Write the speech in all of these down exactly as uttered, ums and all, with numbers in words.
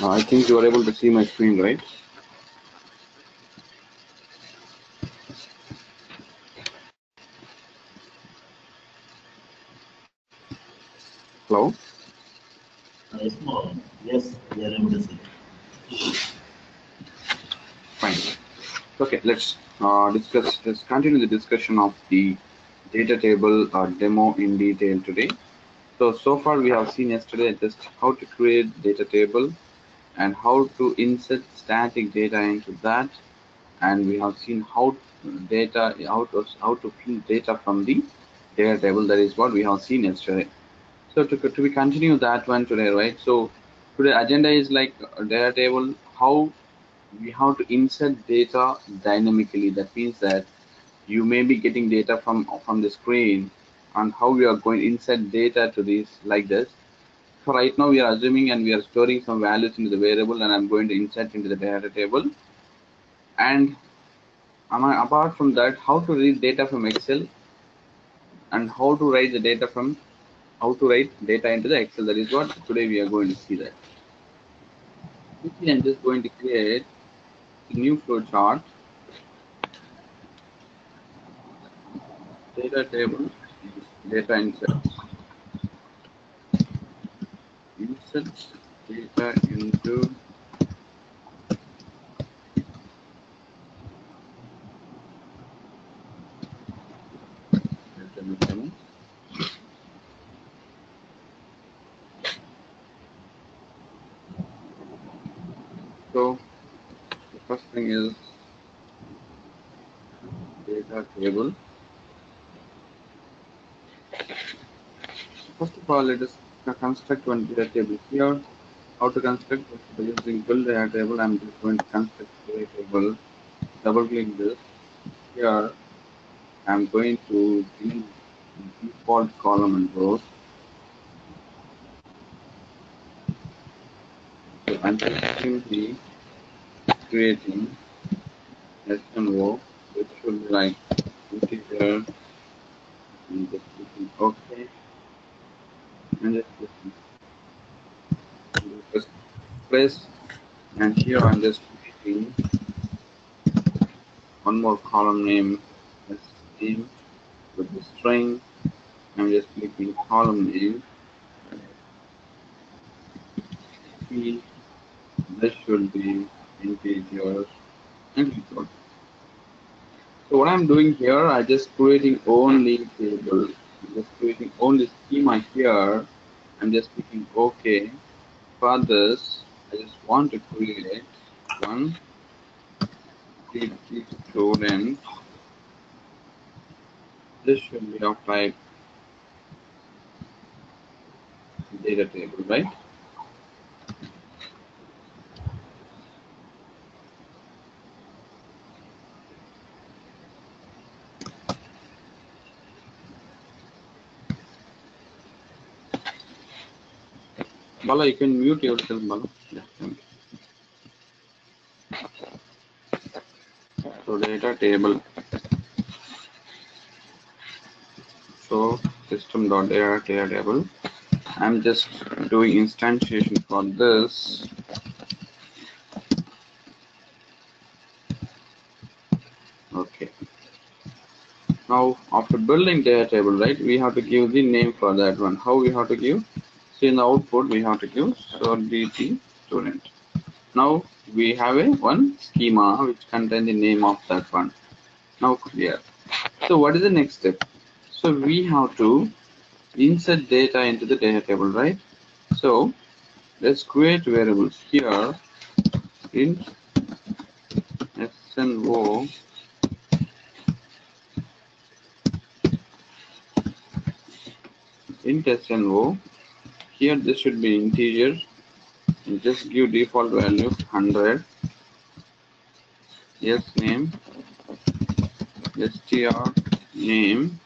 Now I think you are able to see my screen, right? Hello? Yes, we are able to see. Fine. Okay, let's uh, discuss, let's continue the discussion of the data table uh, demo in detail today. So, so far we have seen yesterday just how to create data table and how to insert static data into that, and we have seen how data how to, how to print data from the data table. That is what we have seen yesterday. So to, to we continue that one today, right? So today agenda is like data table, how we have to insert data dynamically. That means that you may be getting data from from the screen, and how we are going to insert data to this like this. So right now we are assuming and we are storing some values into the variable, and I'm going to insert into the data table. And apart from that, how to read data from Excel and how to write the data from how to write data into the Excel. That is what today we are going to see that. Quickly, I'm just going to create a new flowchart. Data table. Data insert. Insert data into data. So the first thing is data table. First of all, let us construct one data table here. How to construct? By using build data table, I'm just going to construct data table. Double click this. Here, I'm going to delete the default column and rows. So I'm just simply creating S one O, which should be like integer. And just clicking OK. And just clicking. Just press. And here I'm just creating one more column name as name with the string. I'm just clicking column name. This should be integer. And click OK. So what I'm doing here, I'm just creating only table, I'm just creating only schema here. I'm just clicking OK. For this, I just want to create one student. This should be of type data table, right? Bala, you can mute yourself, Bala. Yeah, thank you. So data table. So system.data table. I'm just doing instantiation for this. Okay. Now after building data table, right? We have to give the name for that one. How we have to give? In the output we have to give so dt student. Now we have a one schema which contains the name of that one. Now clear. So what is the next step? So we have to insert data into the data table, right? So let's create variables here. Int sno int sno. Here this should be integer, and just give default value one hundred. Yes name, str name.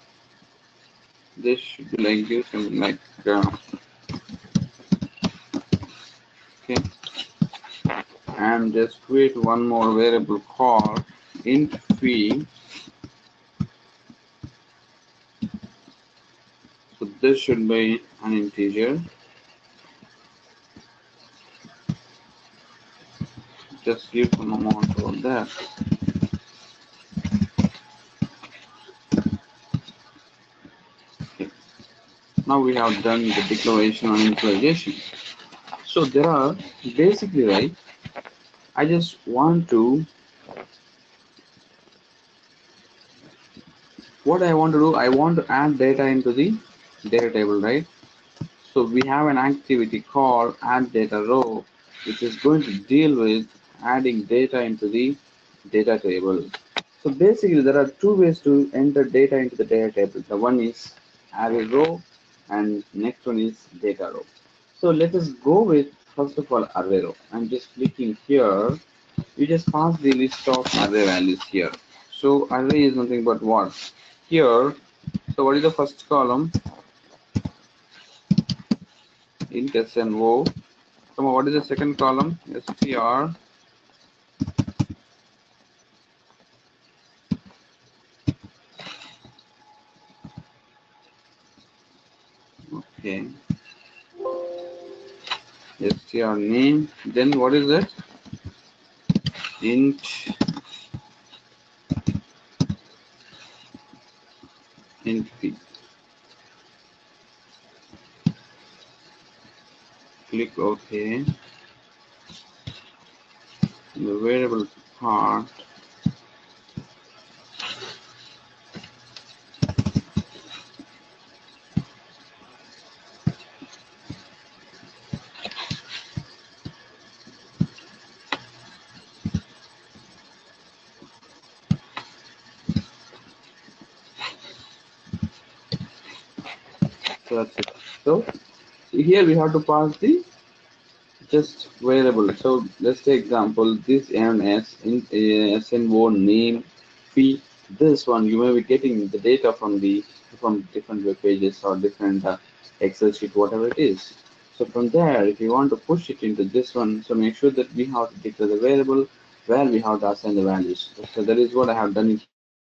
This should be like give something like uh, okay. And just create one more variable called int fee. So this should be an integer. just give some amount on that. Okay. Now we have done the declaration on initialization. So there are basically, right, I just want to, what I want to do, I want to add data into the data table, right? So we have an activity called add data row, which is going to deal with adding data into the data table. So basically there are two ways to enter data into the data table. The one is array row and next one is data row. So let us go with first of all array row. I'm just clicking here. You just pass the list of array values here. So array is nothing but what? Here, so what is the first column? Int S and O. So what is the second column? Str. Okay. Str name. Then what is that? Int. Int P. Click OK. In the variable part, so that's it. So here we have to pass the just variable. So let's take example, this ns in sno name p, this one you may be getting the data from the from different web pages or different uh, Excel sheet, whatever it is. So from there, if you want to push it into this one, so make sure that we have to declare the variable where we have to assign the values. So that is what I have done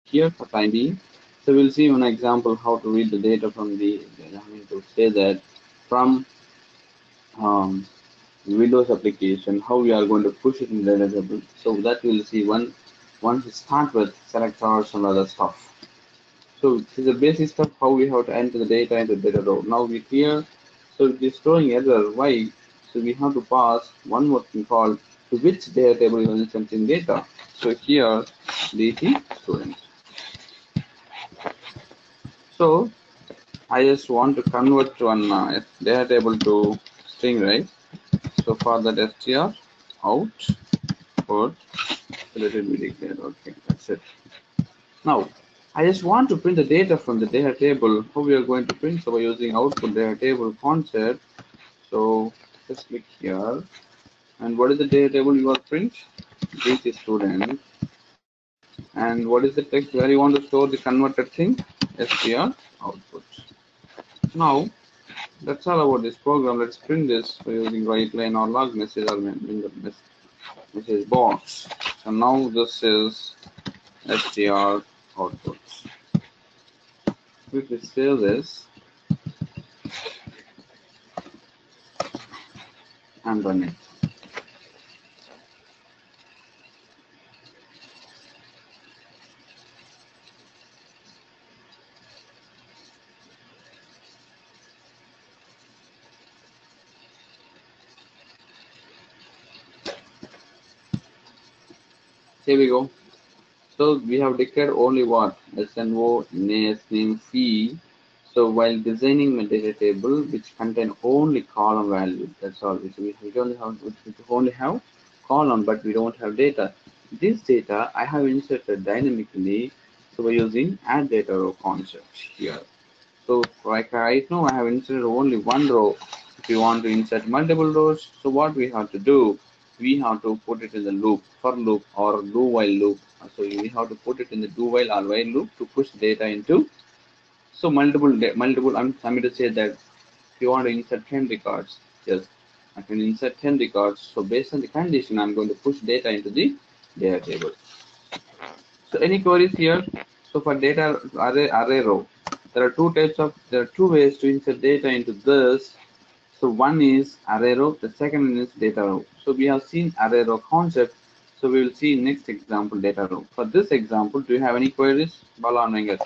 here for time being. So we'll see one example how to read the data from the, I mean to say that from um, Windows application, how we are going to push it in the data table. So that we'll see one once we start with selectors and other stuff. So this is the basic stuff how we have to enter the data into the data row. Now we here, so it is throwing error. Why? So we have to pass one more thing called to which data table you want to send data. So here the student. So I just want to convert one uh, data table to string, right? So for that str out or let it be declared. Okay, that's it. Now I just want to print the data from the data table. How we are going to print? So by using output data table concept. So just click here. And what is the data table you are print? This is student. And what is the text where you want to store the converted thing? Str output. Now that's all about this program. Let's print this by using right line or log message or message box. So now this is str output. Quickly save this and run it. Here we go. So we have declared only what? S N O name fee. So while designing my data table, which contain only column value, that's all. We only have we only have column, but we don't have data. This data I have inserted dynamically. So we're using add data row concept here. So like right now, I have inserted only one row. If you want to insert multiple rows, so what we have to do? We have to put it in the loop, for loop or do while loop. So we have to put it in the do while or while loop to push data into. So multiple, multiple. I'm I'm going to say that if you want to insert ten records, just I can insert ten records. So based on the condition, I'm going to push data into the data table. So any queries here? So for data array array row, there are two types of there are two ways to insert data into this. So one is array row, the second one is data row. So we have seen array row concept. So we will see next example data row. For this example, do you have any queries, Bala and Venkat?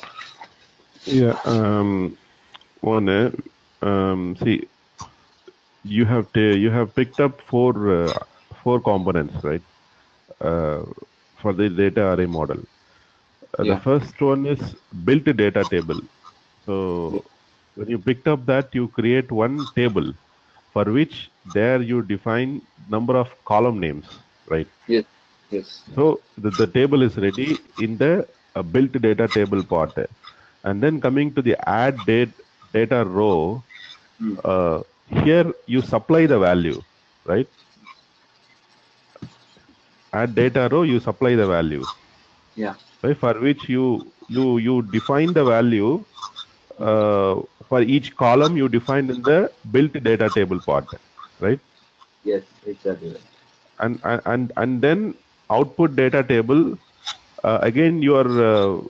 Yeah, um, one, um, see, you have you have picked up four uh, four components, right? Uh, for the data array model. Uh, yeah. The first one is built data table. So when you picked up that, you create one table for which there you define number of column names, right? Yes. Yes. So the, the table is ready in the uh, built data table part, and then coming to the add date data row. Mm. Uh, here you supply the value, right? Add data row, you supply the value. Yeah. Right, for which you you you define the value uh, for each column. You define in the built data table part, right? Yes, exactly. And and and then output data table. Uh, again, you are uh,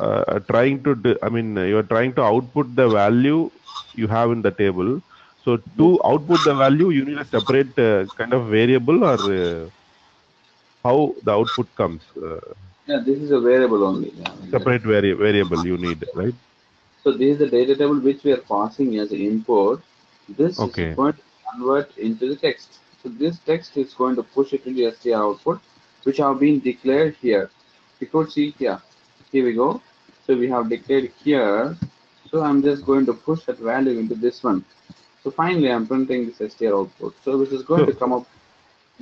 uh, trying to. I mean, you are trying to output the value you have in the table. So to output the value, you need a separate uh, kind of variable, or uh, how the output comes. Uh, Yeah, this is a variable only. Yeah, separate vari variable you need, right? So this is the data table which we are passing as input. This okay. is going to convert into the text. So this text is going to push it into str output, which have been declared here. You could see here. Here we go. So we have declared here. So I'm just going to push that value into this one. So finally, I'm printing this str output. So this is going so, to come up.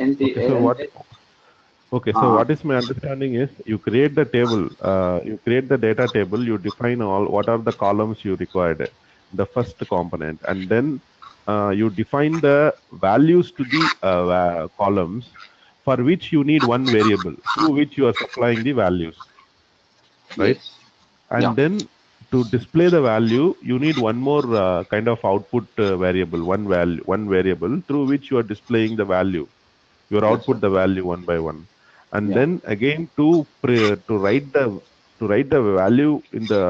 N T A. Okay, so what? Okay, so uh, what is my understanding is you create the table, uh, you create the data table, you define all what are the columns you required, the first component, and then uh, you define the values to the uh, uh, columns for which you need one variable through which you are supplying the values, right? Yes. And yeah. then to display the value, you need one more uh, kind of output uh, variable, one value, one variable through which you are displaying the value. You yes. output the value one by one. And yeah. then again to pre to write the to write the value in the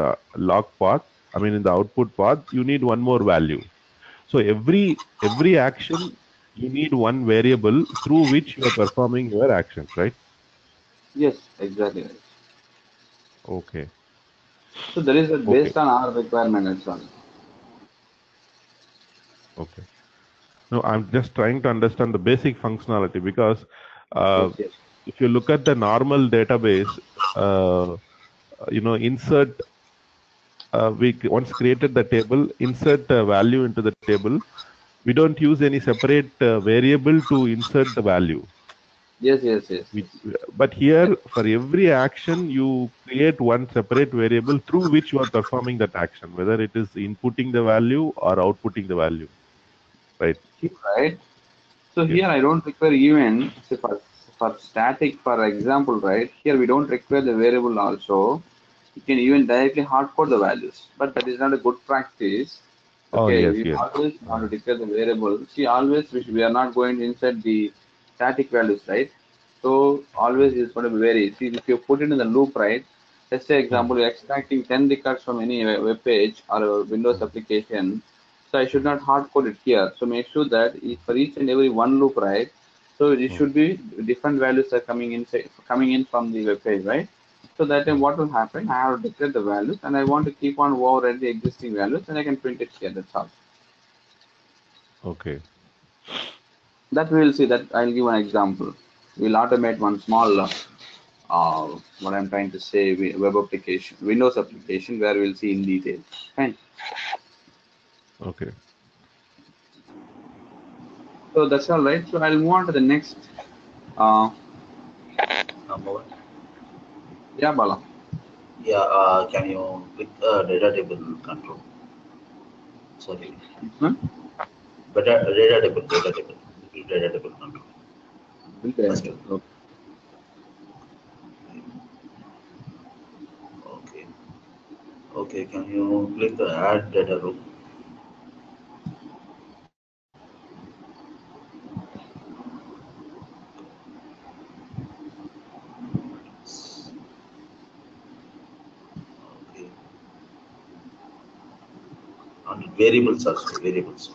log path, I mean in the output path, you need one more value. So every every action you need one variable through which you are performing your actions, right? Yes, exactly. Okay. So there is a based okay. on our requirement and so on. Okay. No, I'm just trying to understand the basic functionality because. Uh, yes, yes. If you look at the normal database, uh, you know, insert, uh, we once created the table, insert the value into the table. We don't use any separate uh, variable to insert the value. Yes, yes, yes. We, but here, for every action, you create one separate variable through which you are performing that action, whether it is inputting the value or outputting the value. Right? Right. So yes. here I don't require even, say, for static, for example, right here we don't require the variable also. You can even directly hardcode the values, but that is not a good practice. Okay, oh, yes, we yes. always want to declare the variable. See, always we are not going to insert the static values, right? So always is going to vary. See, if you put it in the loop, right? Let's say, example, you're extracting ten records from any web page or a Windows application. So I should not hardcode it here. So make sure that for each and every one loop, right? So it should be different values are coming in, say, coming in from the web page, right? So that time what will happen? I have to declare the values, and I want to keep on overriding the existing values, and I can print it here. That's all. Okay. That we will see. That I'll give an example. We'll automate one small, uh, uh, what I'm trying to say, web application, Windows application, where we'll see in detail. Fine. Okay. So that's all right. So I'll move on to the next. Uh, yeah, Bala. Yeah, uh, can you click uh, data table control? Sorry. Hmm? But uh, data table, data table, data table control. Okay. Okay. okay. Okay. Can you click the add data row? Variables also, variables.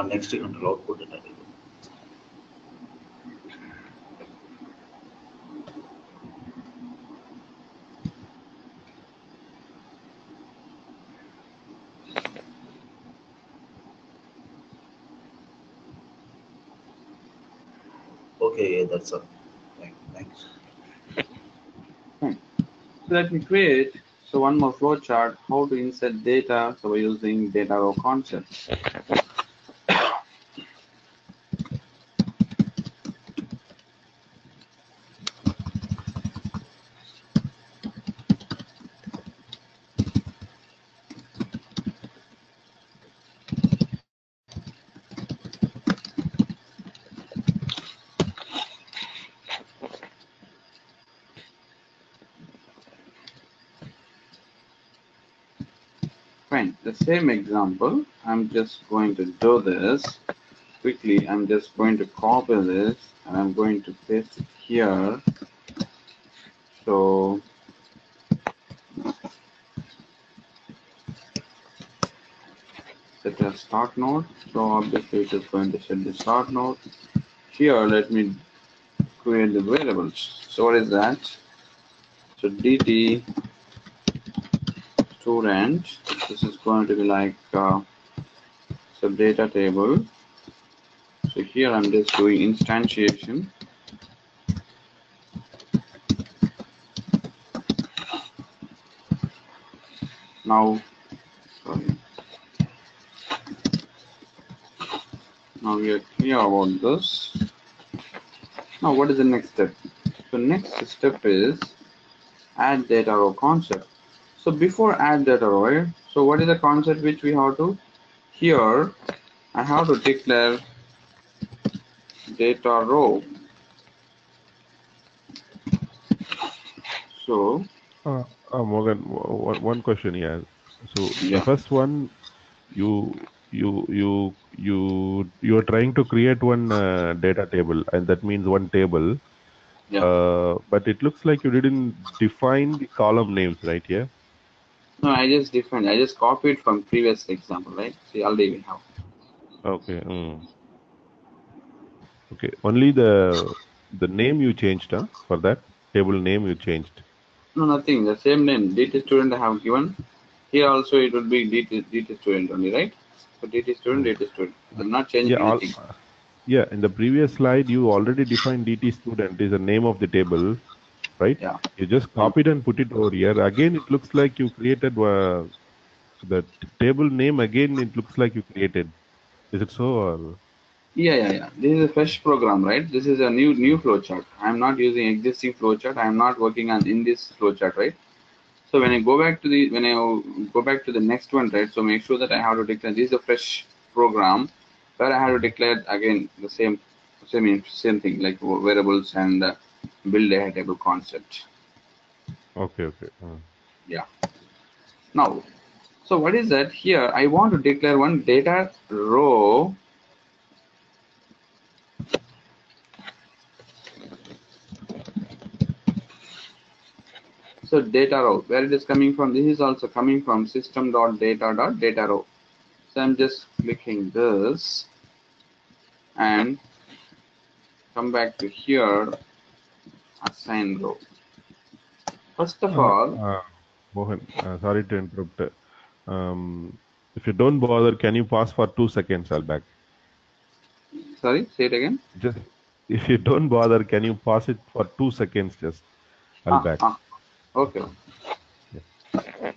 our next control output data table. Okay, yeah, that's all. Thanks. Hmm. So let me create so one more flowchart how to insert data. So we're using data row concept. Same example, I'm just going to do this quickly. I'm just going to copy this and I'm going to paste it here. So set a start node. So obviously it is going to set the start node. Here let me create the variables. So what is that? So dt student, this is going to be like uh, sub data table. So here I'm just doing instantiation. Now, sorry. Now we are clear about this. Now what is the next step? So next step is add data row concept. So before add data row, so what is the concept which we have to, here I have to declare data row. So uh, uh, Morgan, one question here. So yeah. The first one, you you you you you are trying to create one uh, data table, and that means one table. Yeah. Uh, but it looks like you didn't define the column names right here. No, I just different. I just copied from previous example, right? See, already we have. Okay. Mm. Okay. Only the the name you changed, huh? For that table name you changed. No, nothing. The same name. D T student I have given. Here also it would be D T student only, right? So D T student, D T student. But not changing yeah, anything. All, yeah. In the previous slide, you already defined D T student is the name of the table. Right? Yeah. You just copied and put it over here. Again, it looks like you created uh, the table name. Again, it looks like you created. Is it so? Or? Yeah, yeah, yeah. This is a fresh program, right? This is a new new flowchart. I'm not using existing flowchart. I'm not working on in this flowchart, right? So when I go back to the when I go back to the next one, right? So make sure that I have to declare. This is a fresh program where I have to declare again the same same same thing like variables and. Uh, build a table concept. Okay, okay. Uh. Yeah. Now, so what is that here? I want to declare one data row. So data row, where it is coming from, this is also coming from system.data.data row. So I'm just clicking this and come back to here. Assign row. First of uh, all, uh, Mohan, uh, sorry to interrupt. Um, if you don't bother, can you pause for two seconds? I'll back. Sorry, say it again. Just if you don't bother, can you pause it for two seconds? Just I'll ah, back. Ah, okay. Yeah.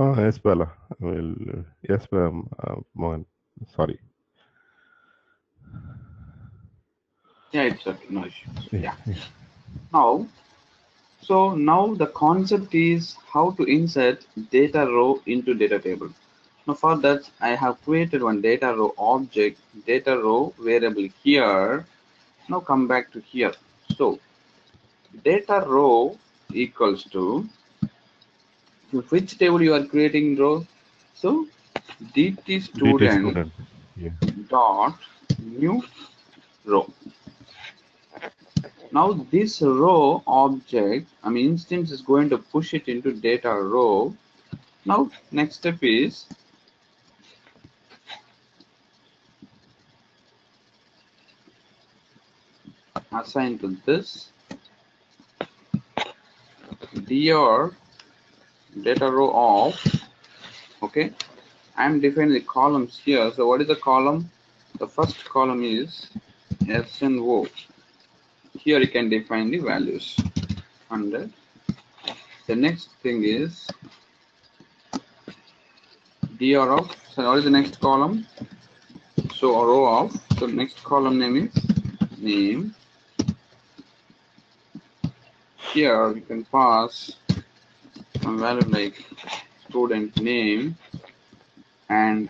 Oh, yes, Bella. Well, yes, ma'am. Uh, Mohan. Sorry. Yeah, it's okay. No issue. Yeah. yeah. Now, so now the concept is how to insert data row into data table. Now for that, I have created one data row object, data row variable here. Now come back to here. So data row equals to which table you are creating row? So dt student, D T student. Yeah. dot new row. Now this row object, I mean instance is going to push it into data row. Now next step is assign to this dr data row of, okay, I'm defining the columns here. So what is the column? The first column is S and O. Here you can define the values under. The next thing is dr of, so what is the next column? So a row of, so next column name is name. Here you can pass some value like student name and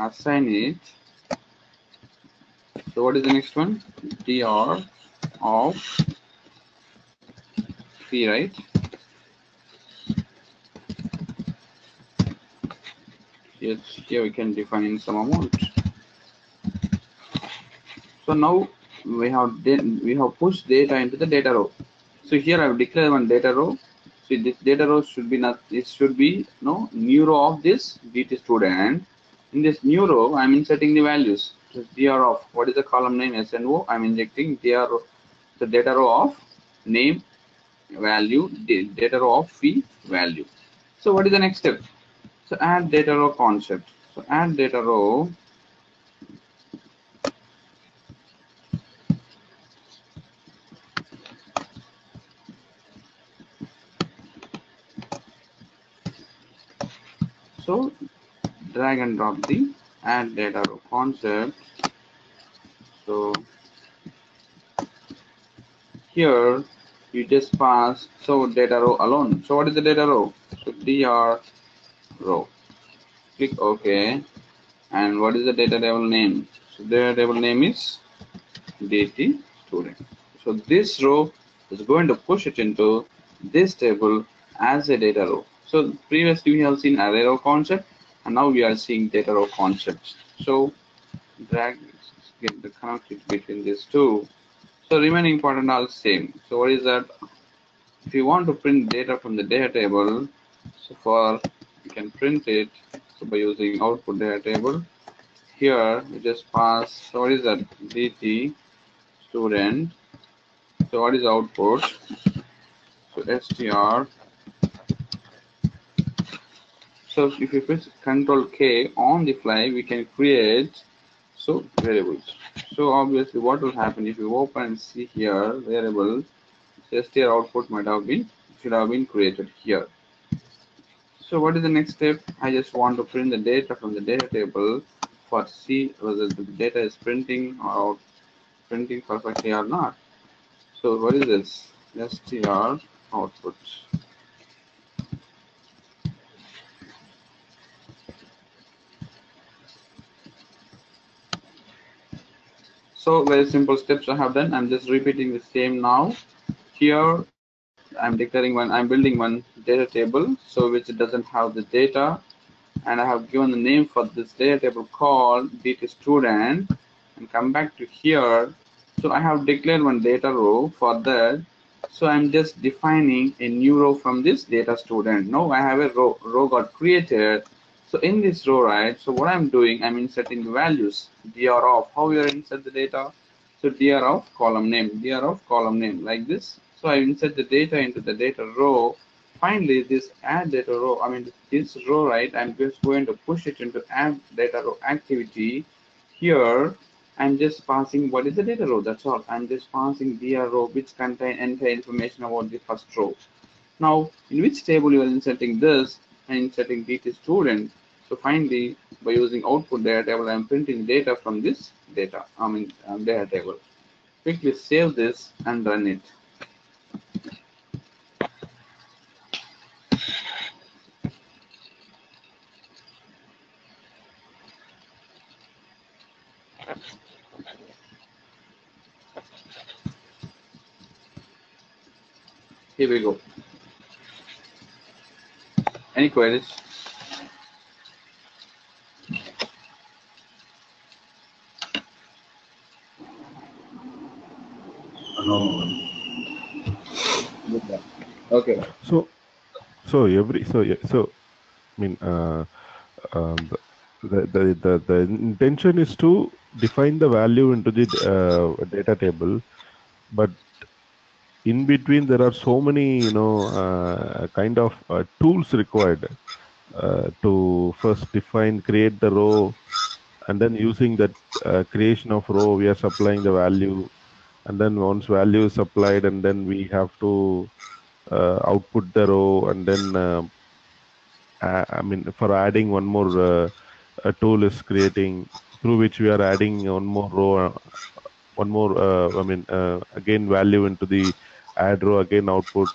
assign it. So what is the next one? Dr of C, right? Yes, here we can define some amount. So now we have we have pushed data into the data row. So here I have declared one data row. So this data row should be not, it should be no new row of this dt student. In this new row, I'm inserting the values. So dr of, what is the column name? S and O. I'm injecting dr, the data row of name value, data row of fee value. So what is the next step? So add data row concept. So add data row. So drag and drop the add data row concept. So here you just pass so data row alone. So what is the data row? So dr row. Click OK. And what is the data table name? So data table name is dt student. So this row is going to push it into this table as a data row. So previously we have seen array row concept, and now we are seeing data row concepts. So drag, get the connection between these two. So remaining important are same. So what is that? If you want to print data from the data table, so for you can print it so by using output data table. Here you just pass. So what is that? Dt student. So what is output? So str. So if you press Control K on the fly, we can create so variables. So obviously, what will happen if you open and see here variable? Str output might have been should have been created here. So what is the next step? I just want to print the data from the data table for see whether the data is printing or printing perfectly or not. So what is this? Str output. So very simple steps I have done. I'm just repeating the same now. Here I'm declaring one, I'm building one data table, so which it doesn't have the data. And I have given the name for this data table called dt student. And come back to here. So I have declared one data row for that. So I'm just defining a new row from this data student. Now I have a row, row got created. So in this row, right, so what I'm doing, I'm inserting values, dr of, how you insert the data, so dr of column name, dr of column name, like this. So I insert the data into the data row. Finally, this add data row, I mean, this row, right, I'm just going to push it into add data row activity. Here, I'm just passing what is the data row, that's all. I'm just passing dr row, which contains entire information about the first row. Now, in which table you are inserting this, and inserting data student. So finally, by using output data table, I'm printing data from this data, I mean um, data table. Quickly save this and run it. Here we go. Any queries? No. Okay. So, so every so yeah, so I mean, uh, um, the, the the the intention is to define the value into the uh, data table, but in between there are so many you know uh, kind of uh, tools required uh, to first define, create the row, and then using that uh, creation of row we are supplying the value, and then once value is applied, and then we have to uh, output the row, and then uh, I mean for adding one more uh, a tool is creating, through which we are adding one more row, one more uh, I mean uh, again value into the add row, again output.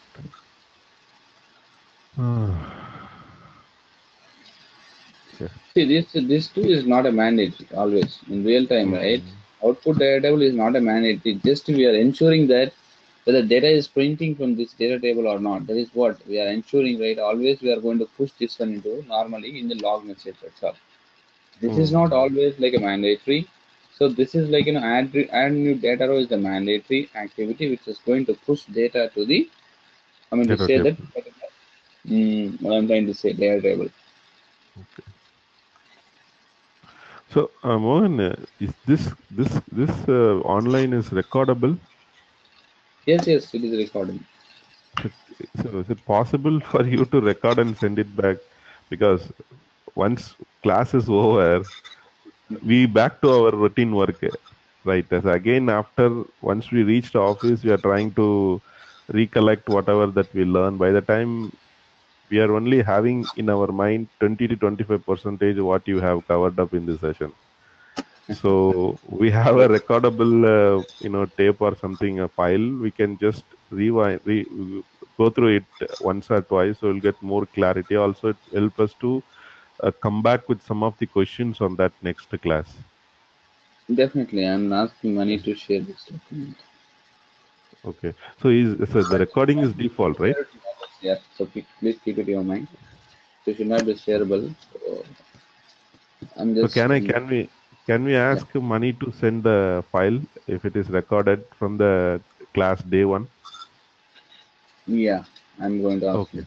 Okay. See, this this too is not a mandate always in real time, mm-hmm. right? Output data table is not a mandate. It just we are ensuring that whether data is printing from this data table or not. That is what we are ensuring, right? Always we are going to push this one into normally in the log message itself. This mm. is not always like a mandatory. So this is like you know add add new data row is the mandatory activity which is going to push data to the. I mean to say table. that. Mm, what I'm trying to say, data table. Okay. So, uh, Mohan, is this this this uh, online is recordable? Yes, yes, it is recording. So, is it possible for you to record and send it back? Because once class is over, we back to our routine work, right? As again, after once we reached office, we are trying to recollect whatever that we learned. By the time, we are only having in our mind twenty to twenty-five percentage of what you have covered up in this session. So we have a recordable, uh, you know, tape or something, a file. We can just rewind, re go through it once or twice. So we'll get more clarity. Also, it helps us to uh, come back with some of the questions on that next class. Definitely, I'm asking Mani to share this document. Okay. So is so the recording is default, right? Yeah, so please keep it in your mind. So it should not be shareable. So I'm just. So can I? Can we? Can we ask yeah. Mani to send the file if it is recorded from the class day one? Yeah, I'm going to ask. Okay. It.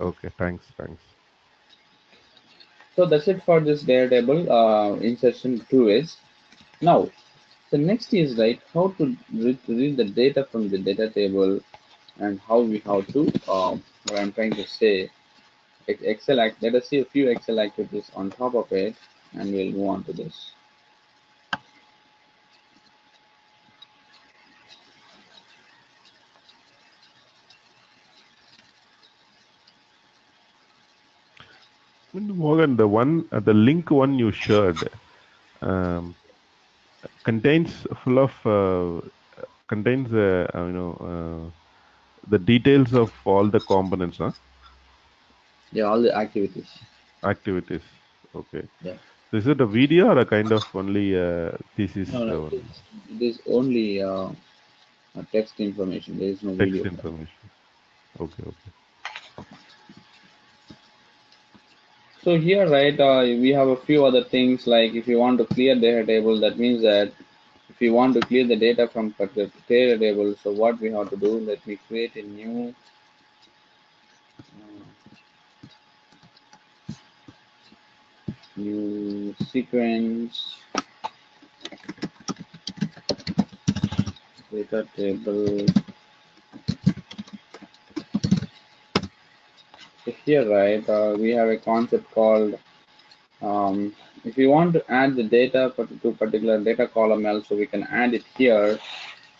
Okay. Thanks. Thanks. So that's it for this data table uh, insertion two ways. Now, the next is like how to read, read the data from the data table. And how we have to, um, what I'm trying to say, Excel act. Let us see a few Excel activities on top of it, and we'll move on to this. Morgan, the one, uh, the link one you shared, um, contains full of uh, contains, uh, you know. Uh, the details of all the components, huh? Yeah, all the activities. Activities, okay. Yeah. So is it a video or a kind of only uh, thesis? No, no, it is, it is only uh, text information. There is no text video. Text information. Okay, okay. So here, right, uh, we have a few other things like if you want to clear data table, that means that if you want to clear the data from particular data table, so what we have to do, let me create a new uh, new sequence data table. So here, right, uh, we have a concept called um, if you want to add the data to particular data column also, we can add it here.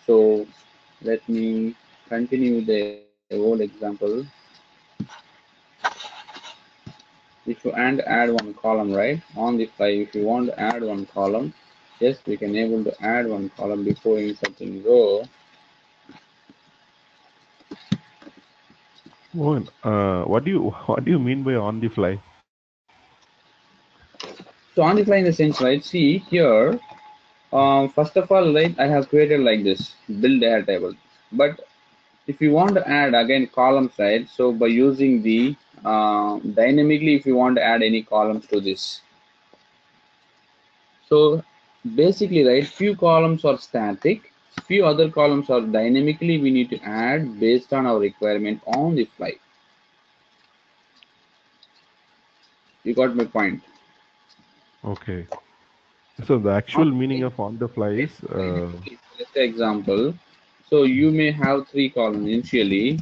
So let me continue the old example. if you and add one column, right, on the fly, if you want to add one column, yes, we can able to add one column before inserting row. Well, uh, what do you what do you mean by on the fly? So on the fly in the sense, right? See here, uh, first of all, right, I have created like this build data table, but if you want to add again columns, right? So by using the uh, dynamically, if you want to add any columns to this, so basically, right, few columns are static, few other columns are dynamically we need to add based on our requirement on the fly. You got my point? Okay. So the actual okay. meaning of on the fly is. Uh... Let's say example. So you may have three columns initially,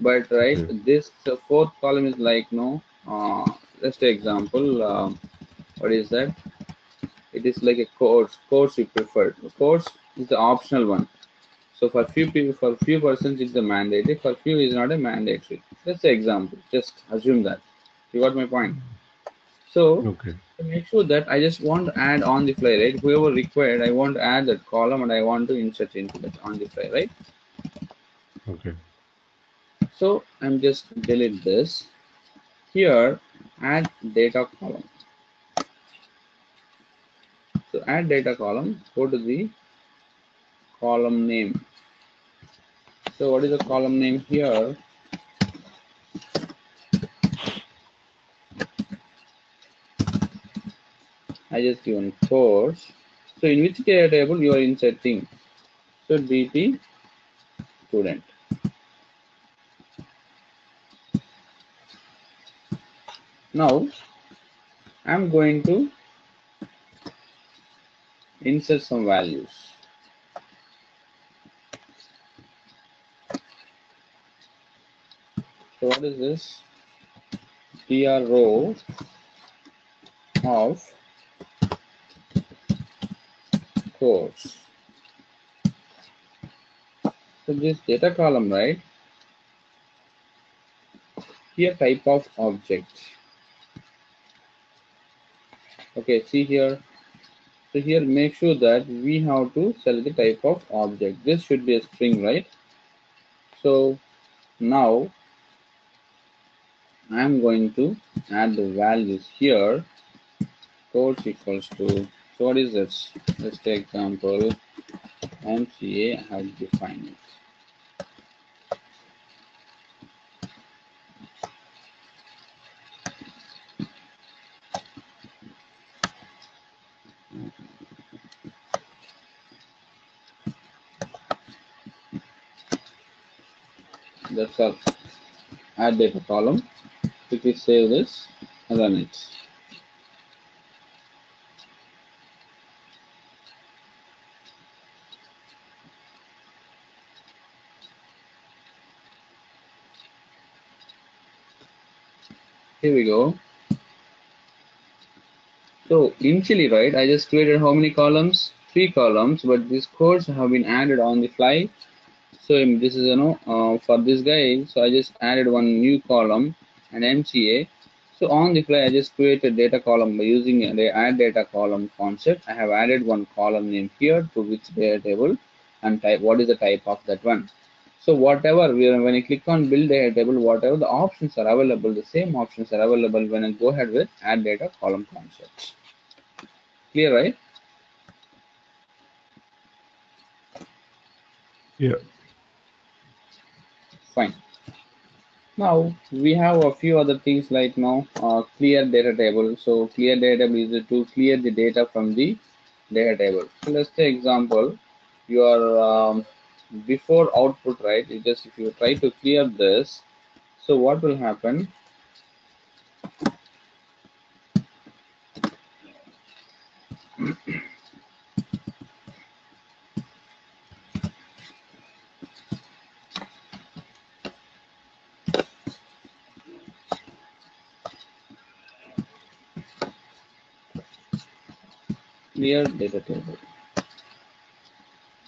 but right, okay. this the fourth column is like no. Uh, let's say example. Uh, what is that? It is like a course. Course you preferred. Course is the optional one. So for few people, for few persons, it's the mandatory. For few, is not a mandatory. Let's say example. Just assume that. You got my point. So okay. to make sure that I just want to add on the fly, right? Whoever required, I want to add that column and I want to insert into that on the fly, right? Okay. So I'm just delete this. Here, add data column. So add data column, go to the column name. So what is the column name here? I just given course. So in which data table you are inserting? So D T student. Now I'm going to insert some values. So what is this? D R row of course. So this data column, right, here type of object. Okay, see here. So here make sure that we have to select the type of object. This should be a string, right? So now I am going to add the values here. Course equals to. So what is this? Let's take example M C A, I have defined it. That's all. Add data column. Quickly save this and run it. Here we go. So initially, right, I just created how many columns? Three columns, but these codes have been added on the fly. So um, this is, you know, uh, for this guy, so I just added one new column, an M C A. So on the fly, I just created data column by using the add data column concept. I have added one column name here to which data table and type, what is the type of that one. So whatever, we are, when you click on build data table, whatever the options are available, the same options are available when I go ahead with add data column concepts. Clear, right? Yeah. Fine. Now we have a few other things like now uh, clear data table. So clear data table is to clear the data from the data table. So let's take example, you are um, before output, right? It just if you try to clear this, so what will happen? Clear data table.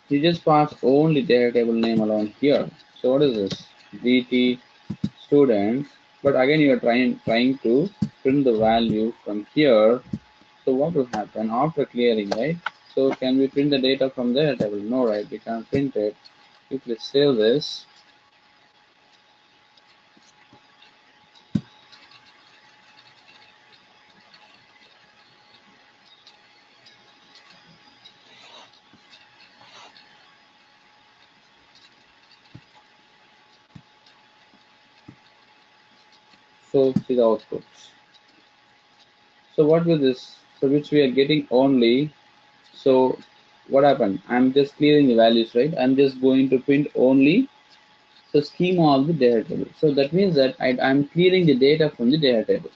You just pass only data table name along here. So what is this? D T student But again, you are trying trying to print the value from here. So what will happen after clearing, right? So can we print the data from there table? No, right? We can't print it. You click save this. So see the outputs. So what with this? So which we are getting only. So what happened? I'm just clearing the values, right? I'm just going to print only the schema of the data table. So that means that I, I'm clearing the data from the data table.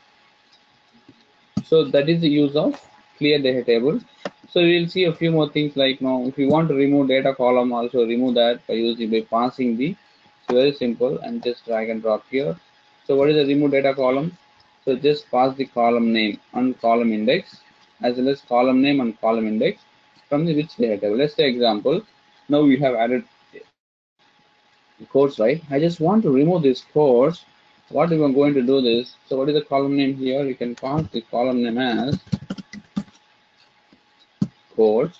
So that is the use of clear data table. So we'll see a few more things like now. If you want to remove data column, also remove that by using by passing the. So very simple, and just drag and drop here. So what is the remove data column? So just pass the column name and column index as well as column name and column index from the which data table. Let's say example. Now we have added codes, right? I just want to remove this codes. What we are going to do this? So what is the column name here? You can pass the column name as codes,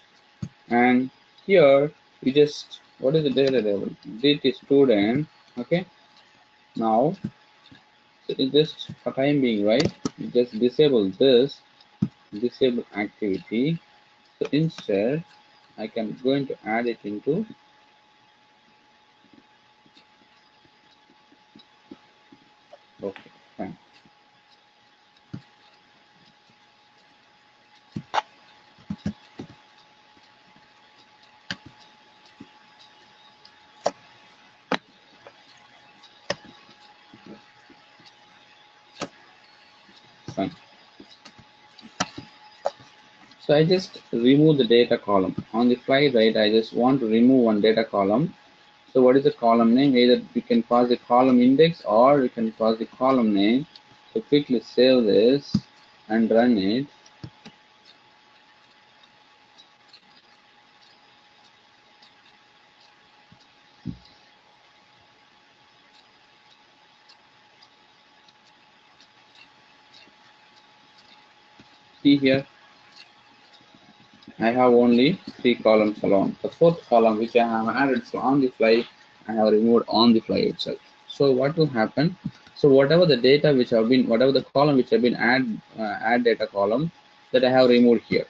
and here you just what is the data table? D T student. Okay. Now. It just for time being, right, you just disable this, disable activity. So instead I can going to add it into okay fine. So I just remove the data column on the fly, right? I just want to remove one data column. So what is the column name? Either you can pass the column index or you can pass the column name. So quickly save this and run it. See here. I have only three columns alone. The fourth column, which I have added so on the fly, I have removed on the fly itself. So what will happen? So whatever the data which have been, whatever the column which have been add uh, add data column that I have removed here.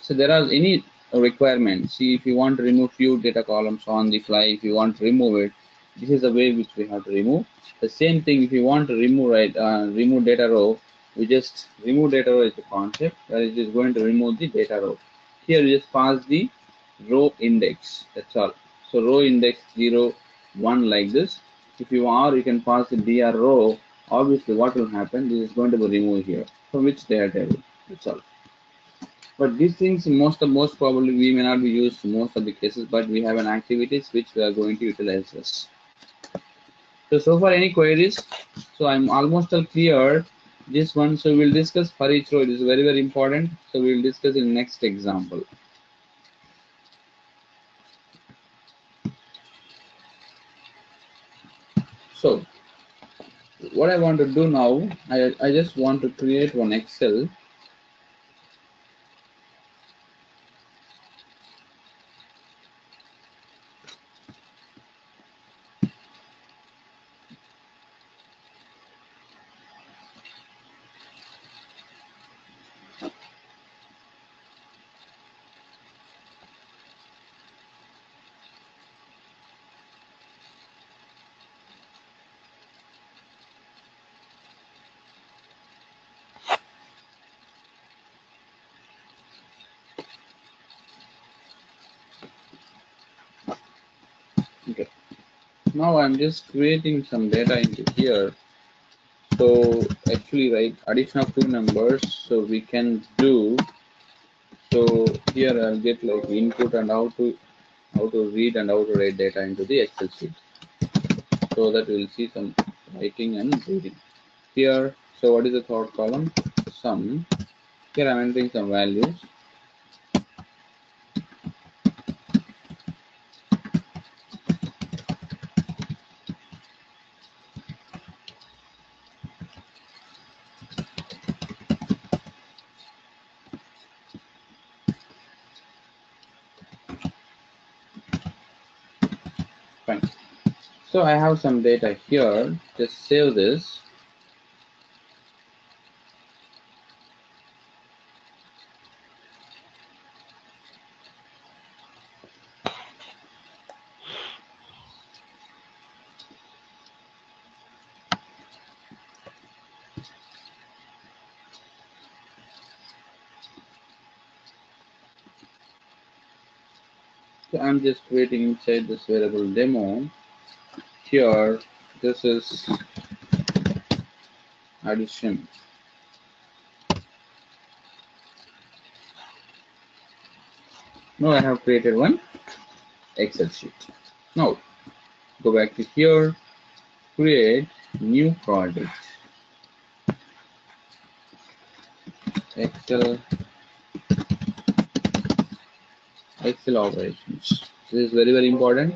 So there are any requirements. See, if you want to remove few data columns on the fly, if you want to remove it, this is the way which we have to remove. The same thing, if you want to remove right, uh, remove data row, we just remove data row is the concept that it is going to remove the data row. Here we just pass the row index, that's all. So row index zero one like this. If you are, you can pass the dr row. Obviously what will happen, this is going to be removed here from which data table, that's all. But these things most of most probably we may not be used in most of the cases, but we have an activities which we are going to utilize this. So so far any queries? So I'm almost all clear this one. So we'll discuss for each row. It is very very important. So we'll discuss in next example. So what I want to do now, I, I just want to create one Excel. Okay, now I'm just creating some data into here. So actually, right, addition of two numbers, so we can do. So here I'll get like input and how to how to read and how to write data into the Excel sheet, so that we'll see some writing and reading here. So what is the third column? Sum. Here I'm entering some values. fine. So I have some data here. Just save this. So I'm just waiting inside this variable demo. Here, this is addition. Now I have created one Excel sheet. Now go back to here, create new project. Excel. Excel operations. This is very, very important.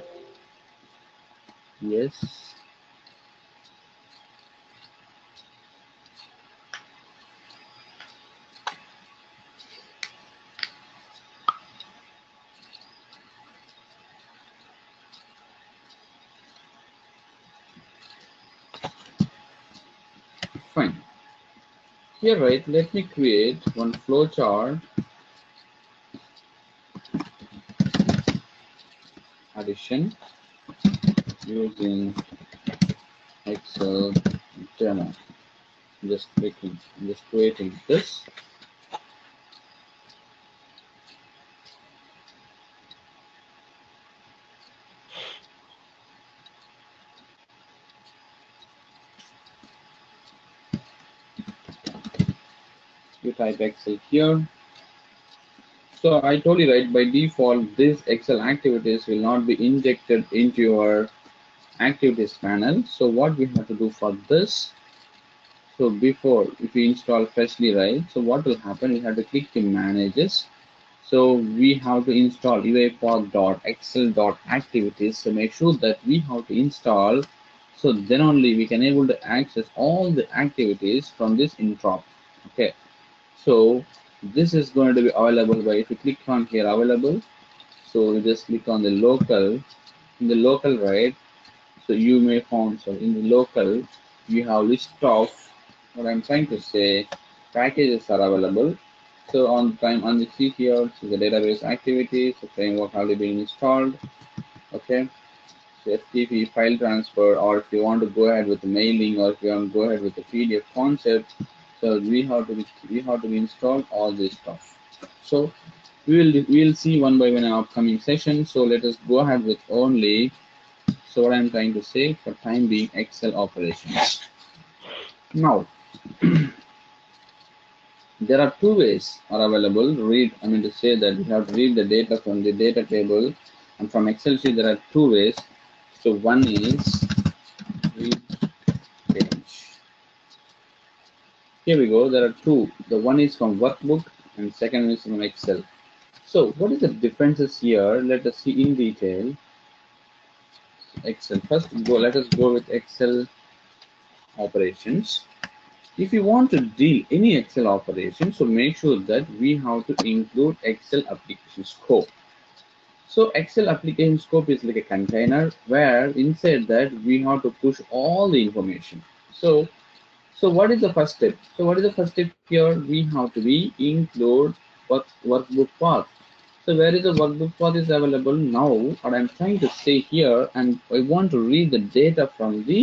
Yes. Fine. Here, right, let me create one flowchart. Addition using Excel demo. I'm just clicking, I'm just creating this. You type Excel here. So I told you, right, by default, these Excel activities will not be injected into your activities panel. So what we have to do for this, so before, if we install freshly, right, so what will happen, we have to click to manages. So we have to install uipath dot excel dot activities. So make sure that we have to install, so then only we can able to access all the activities from this intro. Okay, so this is going to be available by, if you click on here available, so you just click on the local. In the local, right, so you may find, so in the local you have list of, what I'm trying to say, packages are available. So on time on the sheet here, so the database activities, the framework have already been installed. Okay, so F T P file transfer, or if you want to go ahead with the mailing, or if you want to go ahead with the P D F concept. So we have to be, we have to install all this stuff. So we will we will see one by one in our upcoming session. So let us go ahead with only, so what I'm trying to say for time being, Excel operations. Now there are two ways are available. Read, I mean to say that we have to read the data from the data table, and from Excel sheet there are two ways. So one is read. Here we go, there are two. The one is from workbook and second is from Excel. So what is the differences here? Let us see in detail. Excel first, go, let us go with Excel operations. If you want to deal any Excel operation, so make sure that we have to include Excel application scope. So Excel application scope is like a container where inside that we have to push all the information. So So what is the first step? So what is the first step here? We have to be include work, workbook path. So where is the workbook path is available now? What I'm trying to say here, and I want to read the data from the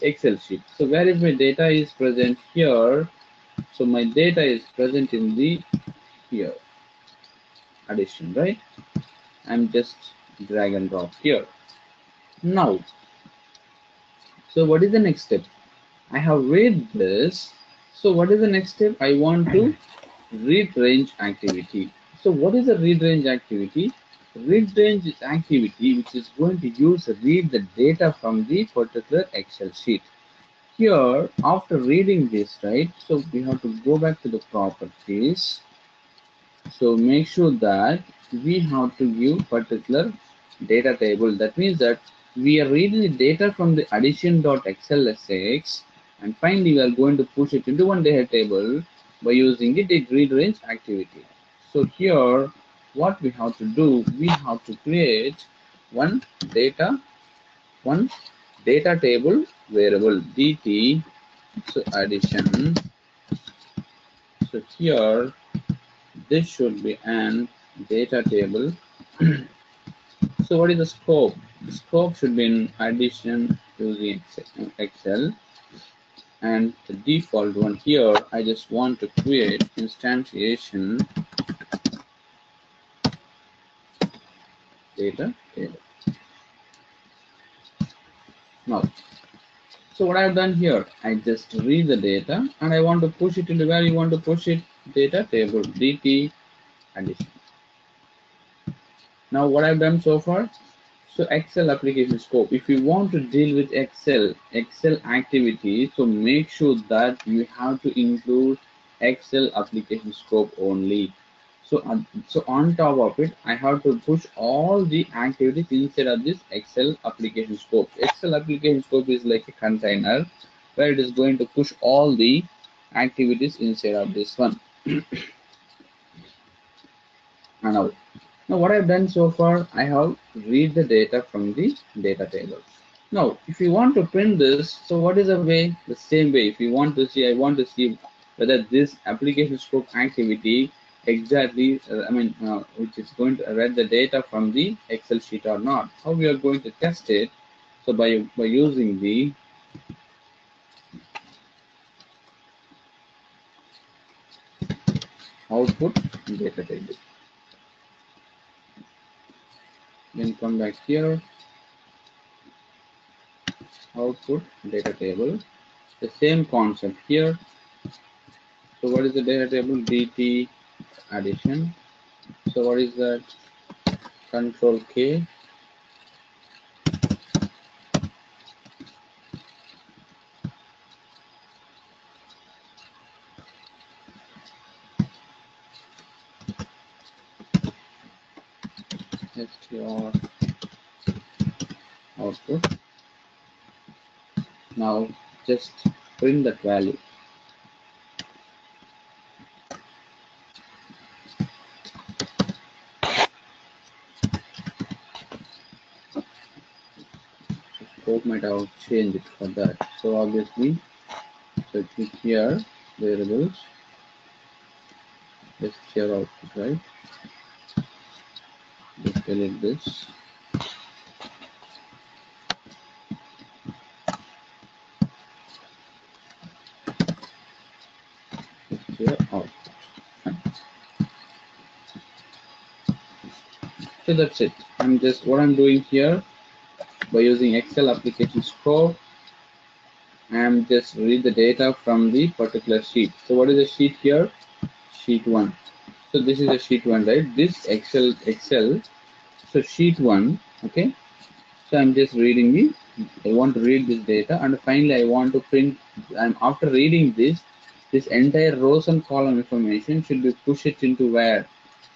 Excel sheet. So where is my data is present here? So my data is present in the here addition, right? I'm just drag and drop here. Now, so what is the next step? I have read this. So what is the next step? I want to read range activity. So what is a read range activity? Read range is activity which is going to use read the data from the particular Excel sheet. Here, after reading this, right, so we have to go back to the properties. So make sure that we have to give particular data table. That means that we are reading the data from the addition dot xlsx, and finally we are going to push it into one data table by using it the read range activity. So here what we have to do, we have to create one data one data table variable dt, so addition. So here this should be an data table. So what is the scope? The scope should be in addition to the Excel, and the default one here I just want to create instantiation data table. Now, so what I have done here, I just read the data and I want to push it into where you want to push it, data table dt addition. Now what I've done so far, so Excel application scope. If you want to deal with Excel, Excel activity, so make sure that you have to include Excel application scope only. So, um, so on top of it, I have to push all the activities inside of this Excel application scope. Excel application scope is like a container where it is going to push all the activities inside of this one. And now, now what I've done so far, I have read the data from the data table. Now, if you want to print this, so what is the way? The same way. If you want to see, I want to see whether this application scope activity exactly, uh, I mean, uh, which is going to read the data from the Excel sheet or not. How we are going to test it? So by by using the output data table. Then come back here, output data table. The same concept here. So what is the data table? D T addition. So what is that? Control K. Str output. Now just print that value. Might have changed it for that. So obviously, so click here variables. Let's share output, right? Let's delete this. Let's share output. So that's it. I'm just what I'm doing here. By using Excel application scope, and just read the data from the particular sheet. So what is the sheet here? Sheet one. So this is a sheet one, right? This Excel Excel. So sheet one. Okay. So I'm just reading the. I want to read this data, and finally I want to print. I'm after reading this, this entire rows and column information should be pushed it into where?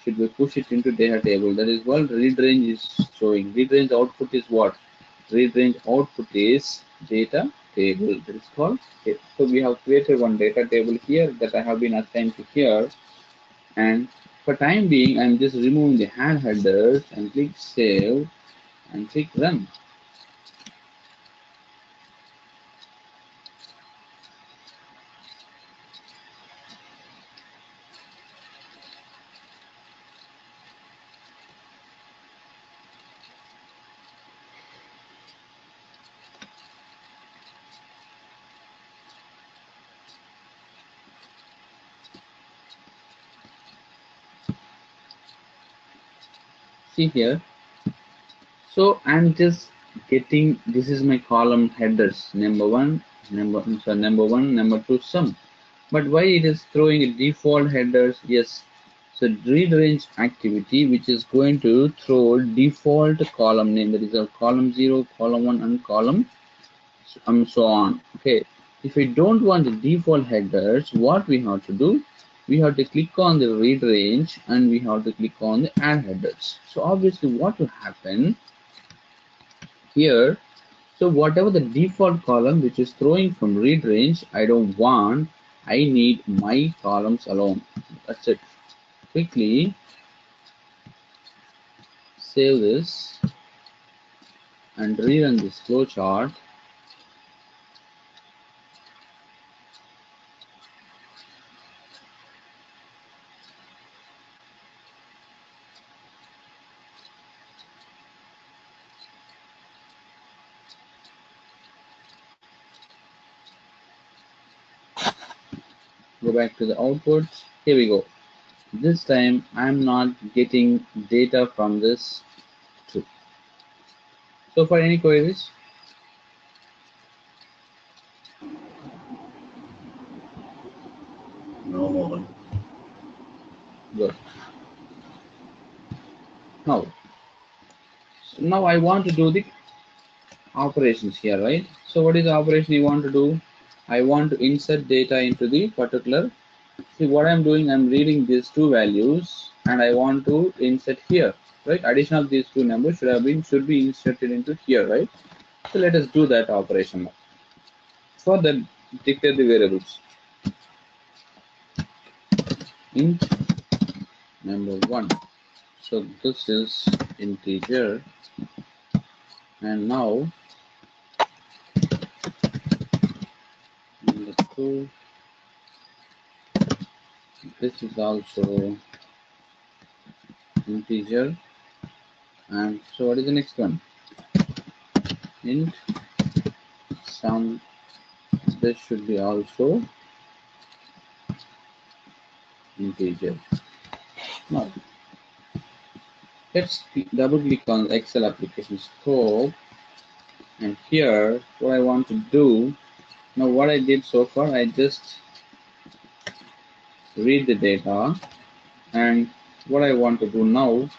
Should be pushed it into data table. That is what read range is showing. Read range output is what? Read range output is data table. That is called. Okay. So we have created one data table here that I have been assigned to here. And for time being, I am just removing the hand headers and click save and click run. Here, so I'm just getting, this is my column headers, number one, number so number one, number two, sum. But why it is throwing a default headers? Yes, so read range activity, which is going to throw default column name, that is a column zero, column one, and column um so on. Okay, if we don't want the default headers, what we have to do? We have to click on the read range and we have to click on the add headers. So obviously what will happen here, so whatever the default column which is throwing from read range, I don't want, I need my columns alone. That's it. Quickly save this and rerun this flowchart. Go back to the outputs. Here we go. This time I'm not getting data from this too. So far, any queries? No more. Good. Now, so now I want to do the operations here, right? So what is the operation you want to do? I want to insert data into the particular. See what I'm doing, I'm reading these two values and I want to insert here, right? Addition of these two numbers should have been, should be inserted into here, right? So let us do that operation now. For that, declare the variables. Int number one. So this is integer. And now this is also integer, and so what is the next one? Int sum. This should be also integer. Now let's double click on Excel application scope, and here what I want to do. Now what I did so far, I just read the data, and what I want to do now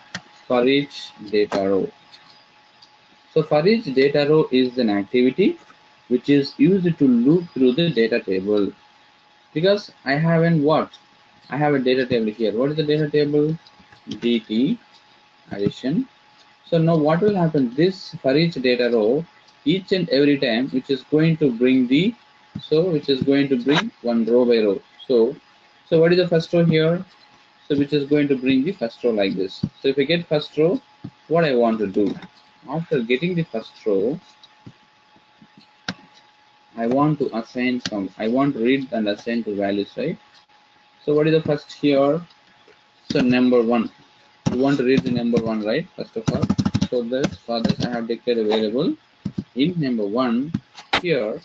for each data row. So for each data row is an activity which is used to loop through the data table, because I haven't what? I have a data table here. What is the data table? D T, addition. So now what will happen, this for each data row, each and every time which is going to bring the so which is going to bring one row by row. So so what is the first row here? So which is going to bring the first row like this. So if I get first row, what I want to do after getting the first row, I want to assign some, I want to read and assign to values, right? So what is the first here? So number one. You want to read the number one, right? First of all. So this for this I have declared a variable. Int number one here.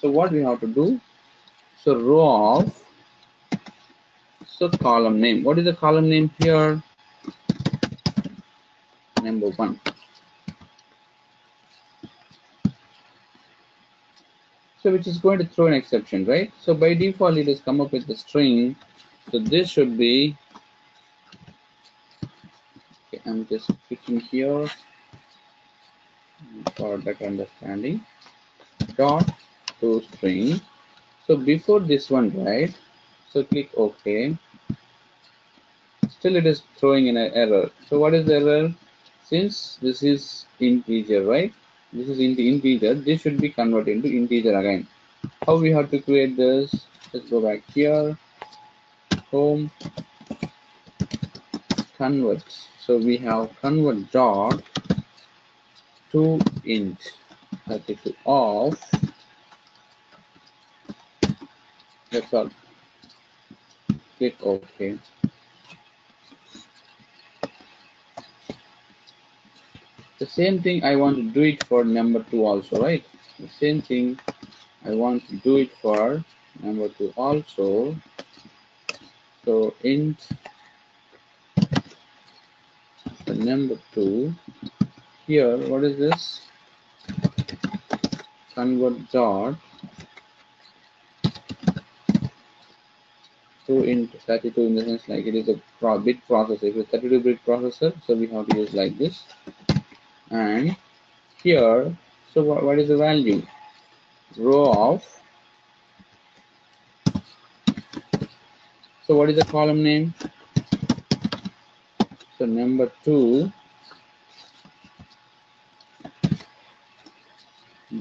So what we have to do? So row of, so column name. What is the column name here? Number one. So which is going to throw an exception, right? So by default it has come up with the string. So this should be. Okay, I'm just clicking here. For better understanding, dot to string. So before this one, right? So click OK. Still, it is throwing in an error. So what is the error? Since this is integer, right? This is in the integer. This should be converted into integer again. How we have to create this? Let's go back here. Home. Convert. So we have convert dot. To int thirty-two of, that's all. Click OK. The same thing I want to do it for number two also, right? The same thing I want to do it for number two also. So int the number two. Here, what is this? Convert dot to int thirty-two, in the sense like it is a bit processor. If it's thirty-two bit processor, so we have to use like this. And here, so what, what is the value? Row of. So what is the column name? So number two.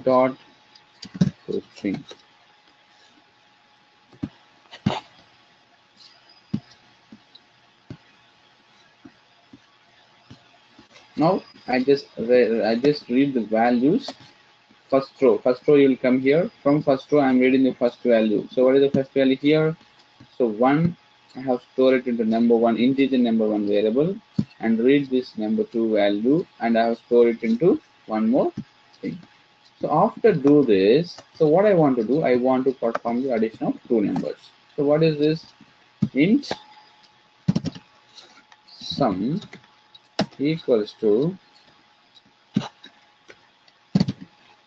Dot to string. Now I just I just read the values. First row, first row you will come here. From first row I am reading the first value. So what is the first value here? So one, I have stored it into number one integer number one variable, and read this number two value, and I have stored it into one more thing. So after do this, so what I want to do, I want to perform the addition of two numbers. So what is this? Int sum equals to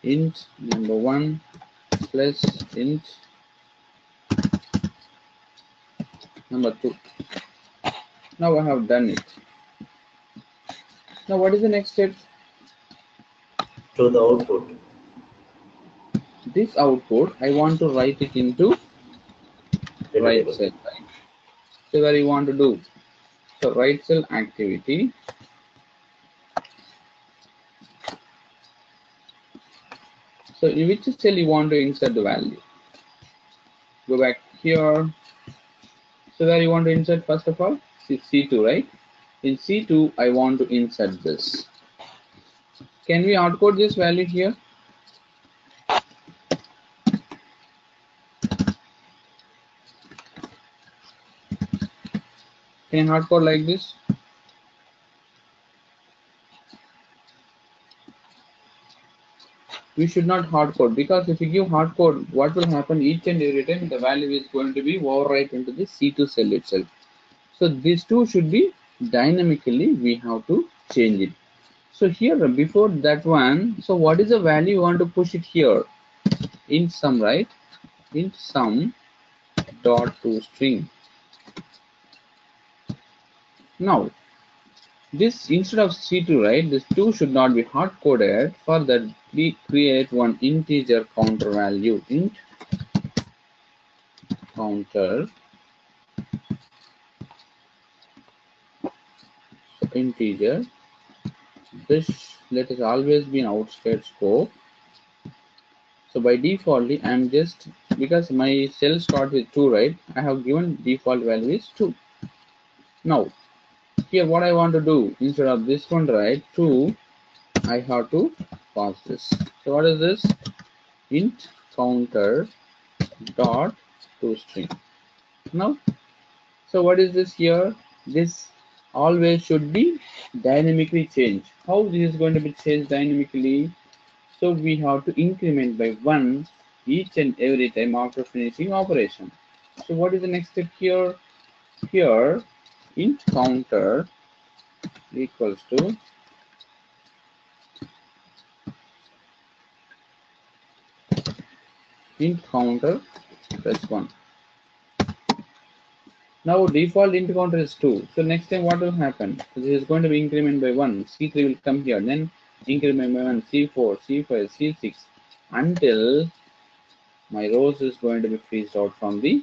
int number one plus int number two. Now I have done it. Now what is the next step? To the output. This output I want to write it into right cell. Right? So where you want to do? So right cell activity. So in which cell you want to insert the value? Go back here. So where you want to insert first of all? C two, right? In C two, I want to insert this. Can we output this value here? Can hard code like this? We should not hard code, because if you give hard code, what will happen each and every time the value is going to be overwrite into the C two cell itself. So these two should be dynamically, we have to change it. So here before that one, so what is the value you want to push it here? Int sum, right? Int sum dot to string. Now, this instead of C two, right, this two should not be hard coded. For that, we create one integer counter value. Int counter so integer. This let us always be an outside scope. So by defaultly, I am just because my cell starts with two, right? I have given default value is two. Now. Here what I want to do, instead of this one, right, two, I have to pass this. So what is this? Int counter dot to string. Now, so what is this here? This always should be dynamically changed. How this is going to be changed dynamically? So we have to increment by one each and every time after finishing operation. So what is the next step here? Here int counter equals to int counter plus one. Now default int counter is two. So next time what will happen? This is going to be increment by one. C three will come here, then increment by one, C four, C five, C six, until my rows is going to be freezed out from the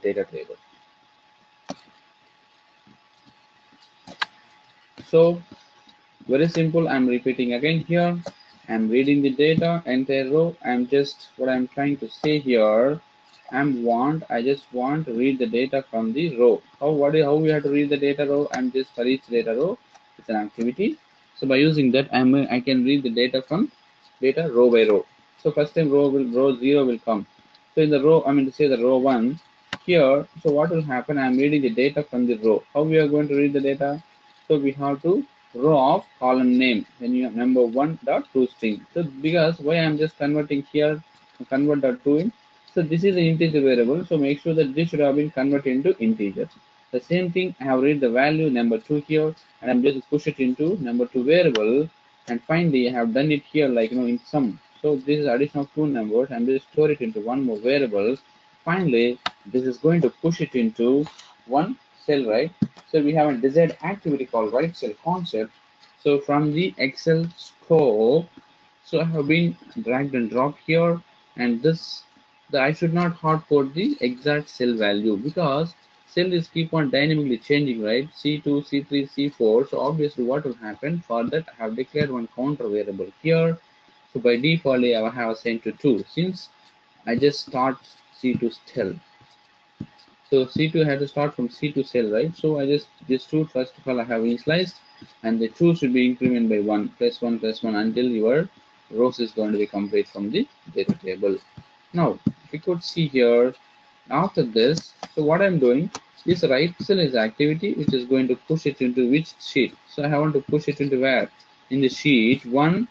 data table. So very simple. I'm repeating again here. I'm reading the data entire row. I'm just what I'm trying to say here. I'm want. I just want to read the data from the row. How what? How we have to read the data row? I'm just for each data row. It's an activity. So by using that, I'm I can read the data from data row by row. So first time row will row zero will come. So in the row, I mean to say the row one here. So what will happen? I'm reading the data from the row. How we are going to read the data? So we have to row of column name. Then you have number one dot to string. So because why I am just converting here, convert dot to int. So this is an integer variable. So make sure that this should have been converted into integer. The same thing I have read the value number two here, and I'm just push it into number two variable. And finally I have done it here like you know in sum. So this is addition of two numbers. I'm just store it into one more variable. Finally this is going to push it into one cell, right? So we have a desired activity called right cell concept. So from the Excel scope, so I have been dragged and dropped here, and this the I should not hard code the exact cell value, because cell is keep on dynamically changing, right? C two, C three, C four. So obviously what will happen, for that I have declared one counter variable here. So by default I have assigned to two, since I just start C two cell. So C two had to start from C to cell, right? So I just, this two, first of all, I have initialized, and the two should be incremented by one, plus one, plus one, until your rows is going to be complete from the data table. Now, if you could see here, after this, so what I'm doing, this write cell is activity, which is going to push it into which sheet? So I want to push it into where? In the sheet one.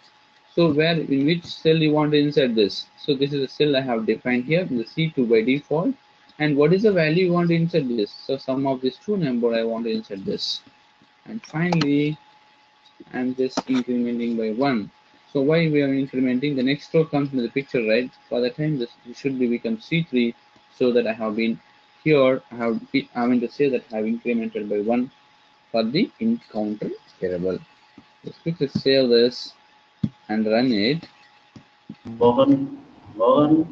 So where, in which cell you want to insert this? So this is a cell I have defined here, in the C two by default. And what is the value you want to insert this? So sum of this two number, I want to insert this. And finally, I'm just incrementing by one. So why we are incrementing? The next row comes into the picture, right? For the time, this should be become C three, so that I have been here. I have been, I mean to say that I have incremented by one for the int counter variable. Let's quickly save this and run it. Mohan, Mohan,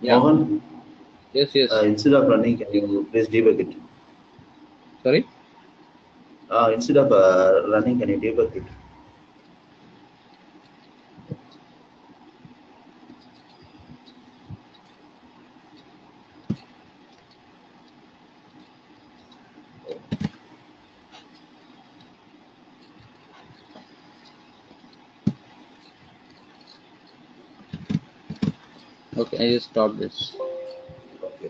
yeah. Mohan. Yes, yes. Uh, instead of running, can you please debug it? Sorry. Uh, instead of uh, running, can you debug it? Okay, I just stop this. Okay.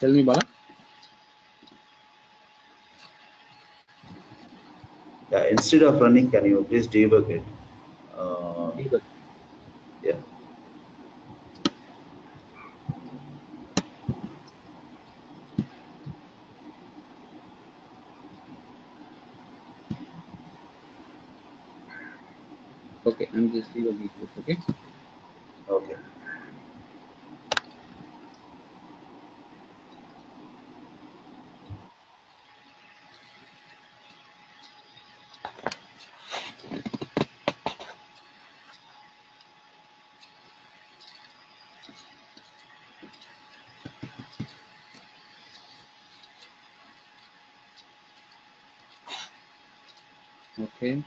Tell me, Bala. Yeah, instead of running, can you please debug it? Uh, debug. Yeah. Okay, I'm just debugging this. Okay. Okay. Okay,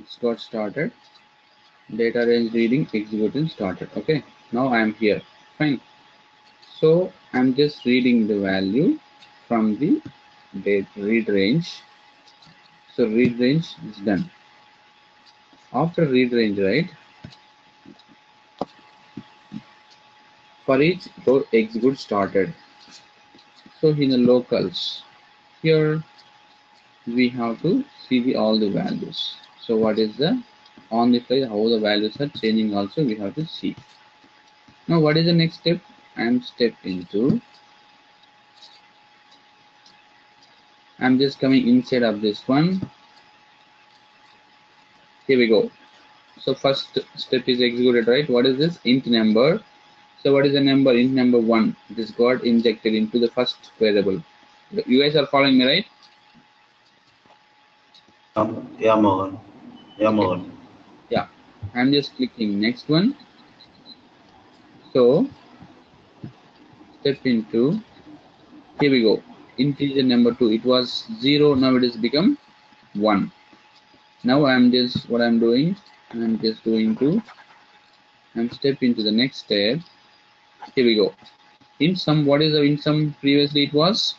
it's got started. Data range reading, executing started. Okay, now I am here. Fine. So I'm just reading the value from the date read range. So read range is done. After read range, right? For each row, execute started. So in the locals, here we have to see the all the values. So what is the on the fly, how the values are changing also we have to see. Now what is the next step? I'm step into, I'm just coming inside of this one. Here we go. So first step is executed, right? What is this? Int number. So what is the number? Int number one. This got injected into the first variable. You guys are following me, right? Um, yeah, Mohan. Yeah, Mohan. Okay. Yeah, I'm just clicking next one. So step into, here we go. Integer number two, it was zero, now it has become one. Now I'm just, what I'm doing, I'm just going to, I'm step into the next step. Here we go. In sum, what is the in sum? Previously it was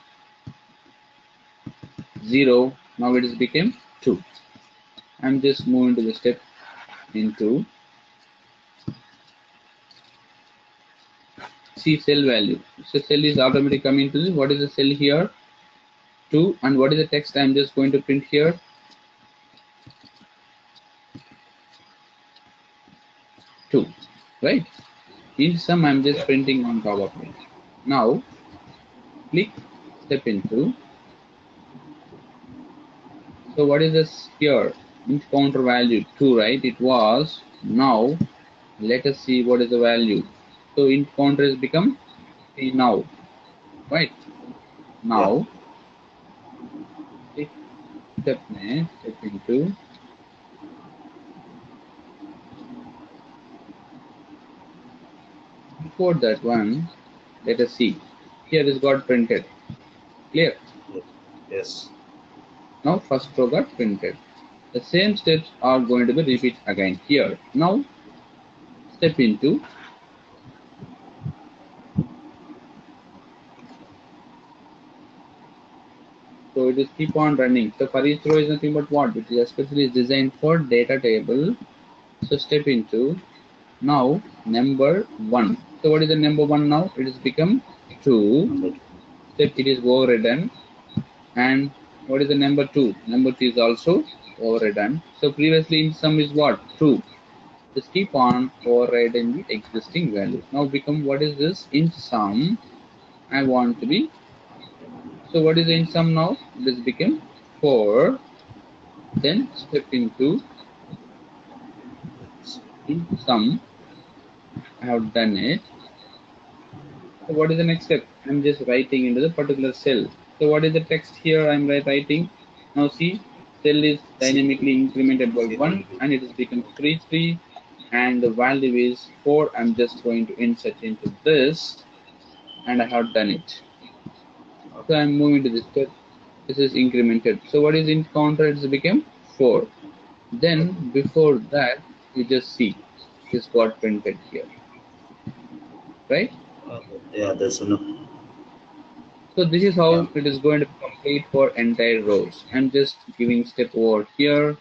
zero, now it has become two. I'm just moving to the step into see cell value. So cell is automatically coming to this. What is the cell here? Two. And what is the text I'm just going to print here? Two. Right? In sum I'm just printing on top of it. Now click step into. So what is this here? Int counter value two, right? It was. Now let us see what is the value. So int counter has become three now, right? Now yeah. Step next, step into, before that one, let us see here, this got printed. Clear? Yes. Now first row got printed. The same steps are going to be repeat again here. Now step into, So it is keep on running. So for each row is nothing but what? It is especially designed for data table. So step into now number one. So what is the number one now? It has become two. So it is overridden. And what is the number two? Number three is also overridden. So previously in sum is what? Two. Just keep on overriding the existing value. Now become what is this? In sum, I want to be. So what is in sum now? This became four. Then step into in sum. I have done it. So what is the next step? I am just writing into the particular cell. So what is the text here? I am writing. Now see, cell is dynamically incremented by one, and it has become three three, and the value is four. I am just going to insert into this, and I have done it. So I am moving to this step. This is incremented. So what is in counter? It's become four. Then before that, you just see this got printed here, right? Yeah, there's no. So this is how yeah. it is going to complete for entire rows. I'm just giving step over here.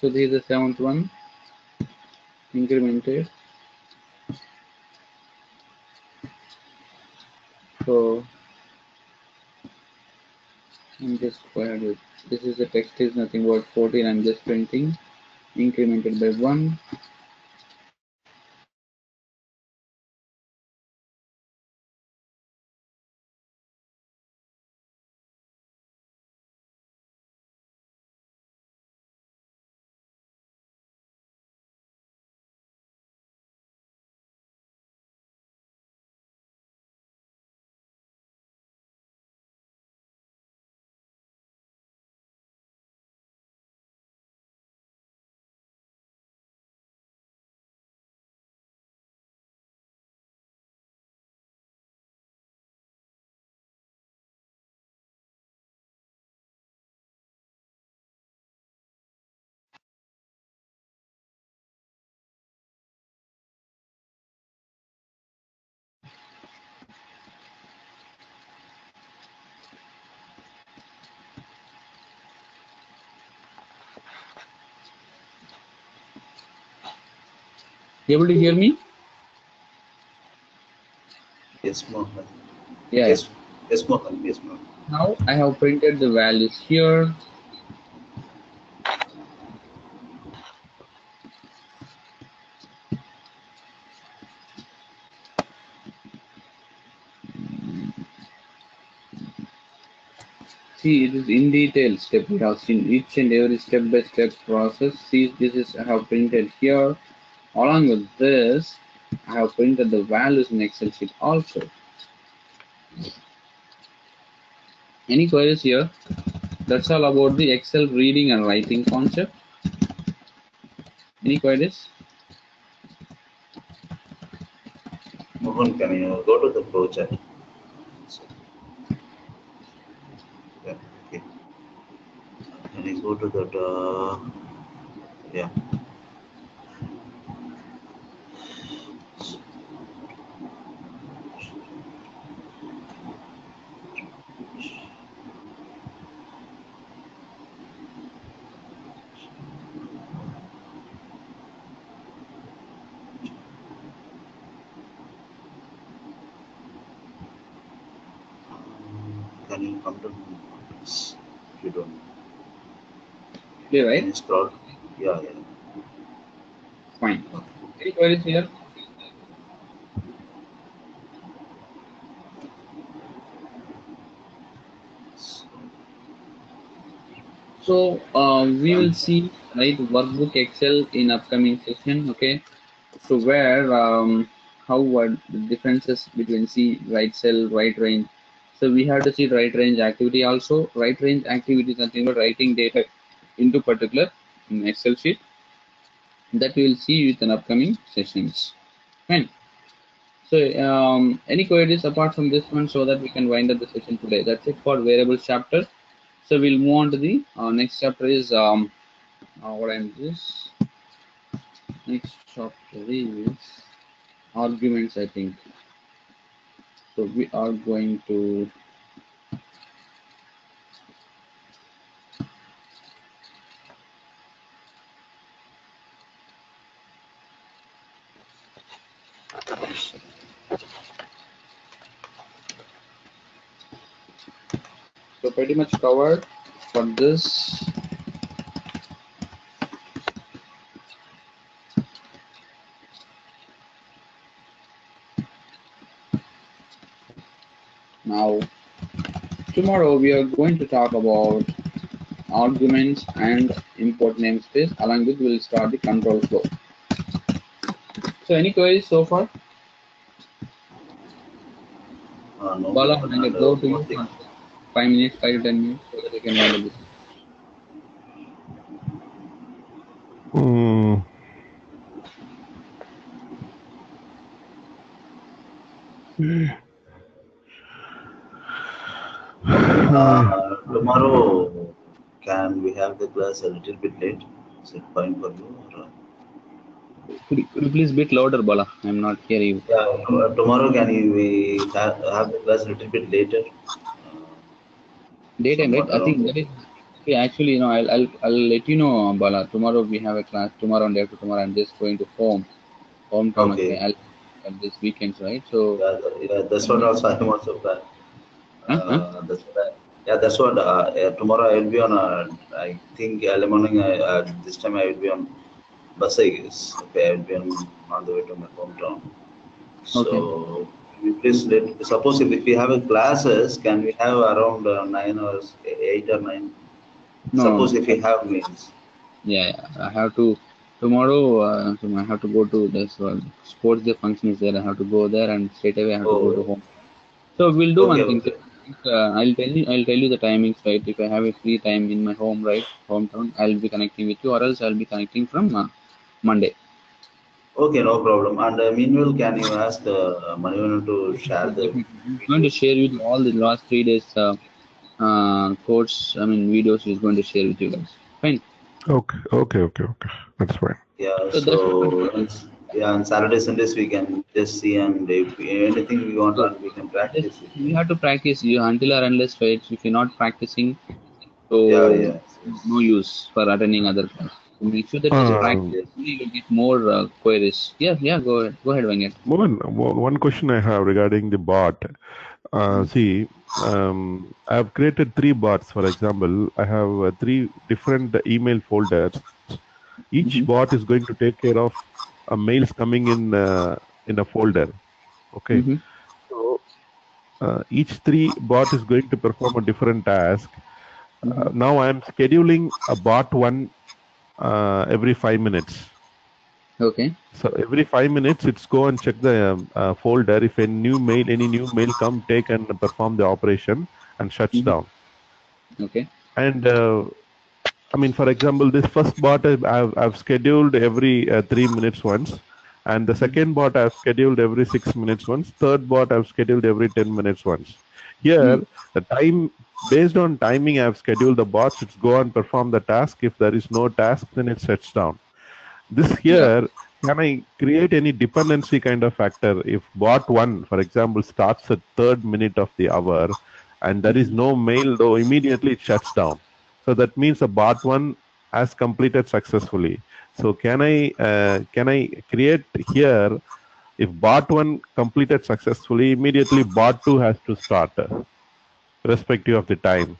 So this is the seventh one, incremented. So I'm just quiet with this is the text is nothing but fourteen. I'm just printing, incremented by one. Able to hear me? Yes, Mohan. Yeah. Yes, yes, Mohan. Yes, Mohan. Now I have printed the values here. See, it is in detail step we have seen each and every step by step process. See, this is I have printed here. Along with this, I have printed the values in Excel sheet also. Any queries here? That's all about the Excel reading and writing concept. Any queries? Mohan, can you go to the project? Yeah, okay. Can you go to that? Uh, yeah. Clear, right? Yeah, yeah. Fine. Any queries here? So uh, we will see, right, workbook Excel in upcoming session. Okay, so where um, how what the differences between C, right cell, right range. So we have to see right range activity also. Right range activity is nothing but writing data into particular Excel sheet. That we will see with an upcoming sessions. Fine. So um, any queries apart from this one, so that we can wind up the session today. That's it for variables chapter. So we'll move on to the uh, next chapter is um uh, what I'm this next chapter is arguments, I think. So we are going to So pretty much covered for this. Now, tomorrow we are going to talk about arguments and import namespace, along with we will start the control flow. So any queries so far? Uh, no, Bala, no, no, go to no, you. Five minutes, five to ten minutes, so that you can handle this. Hmm. Uh, tomorrow, can we have the class a little bit late? Is it fine for you? Or? Could, could you please bit louder, Bala? I'm not hearing you. Yeah, tomorrow, can we have the class a little bit later? Daytime, right? I think that is okay. Actually, you know, I'll I'll I'll let you know, Bala. Tomorrow we have a class. Tomorrow and day after tomorrow, I'm just going to home, hometown. Okay. I'll, at this weekends, right? So yeah, yeah that's what also I'm also planning. Huh? Uh, that's what I, yeah, that's what. Uh, yeah, tomorrow I'll be on. A, I think early morning. I, uh, this time I will be on bus. I guess. Okay, I will be on on the way to my hometown. So. Okay. Please let, suppose if we have a classes, can we have around uh, nine or eight or nine? No. Suppose if we have means. Yeah, I have to tomorrow. Uh, I have to go to this uh, sports day function is there. I have to go there and straight away I have oh. to go to home. So we'll do okay, one thing. Okay. Uh, I'll tell you. I'll tell you the timings, right? If I have a free time in my home, right, hometown, I'll be connecting with you, or else I'll be connecting from uh, Monday. Okay, no problem. And uh, meanwhile, can you ask uh, Manu to share the? I'm going to share with you all the last three days uh, uh, course. I mean, videos he's going to share with you guys. Fine. Okay. Okay. Okay. Okay. That's fine. Yeah. So, so yeah, on Saturdays, Sundays we can just see, and if anything we want, to, we can practice. Yes, you have to practice. You until or unless, right? If you're not practicing, so yeah, yeah. no use for attending other class. Make sure that um, practice, you will get more uh, queries. Yeah, yeah, go ahead. Go ahead, Venkat. One, one question I have regarding the bot. Uh, see, um, I have created three bots, for example. I have uh, three different email folders. Each mm-hmm. bot is going to take care of uh, mails coming in uh, in a folder. Okay. Mm-hmm. So, uh, each three bot is going to perform a different task. Mm-hmm. uh, now I am scheduling a bot one Uh, every five minutes. Okay. So every five minutes, it's go and check the um, uh, folder. If a new mail, any new mail come, take and perform the operation and shuts mm-hmm. down. Okay. And uh, I mean, for example, this first bot I've, I've scheduled every uh, three minutes once, and the second bot I've scheduled every six minutes once. Third bot I've scheduled every ten minutes once. Here, mm-hmm. the time. Based on timing, I have scheduled the bots. It's go and perform the task. If there is no task, then it shuts down. This here, can I create any dependency kind of factor? If bot one, for example, starts at third minute of the hour, and there is no mail, though immediately it shuts down. So that means the bot one has completed successfully. So can I uh, can I create here? If bot one completed successfully, immediately bot two has to start. Respective of the time,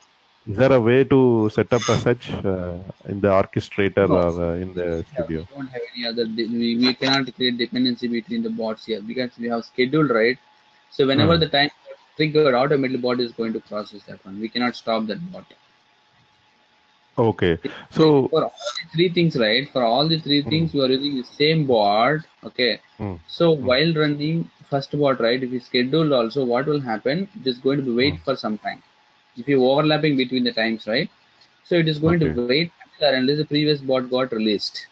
is there a way to set up a such uh, in the orchestrator no. or uh, in the yeah, studio? We don't have any other. We, we cannot create dependency between the bots here because we have scheduled right. So whenever hmm. the time triggered, automatically bot is going to process that one. We cannot stop that bot. Okay, so for all the three things, right? For all the three things, mm. you are using the same bot. Okay, mm. so mm. while running first bot, right? If you schedule also, what will happen? It is going to wait mm. for some time. If you overlapping between the times, right? So it is going okay. to wait unless the previous bot got released.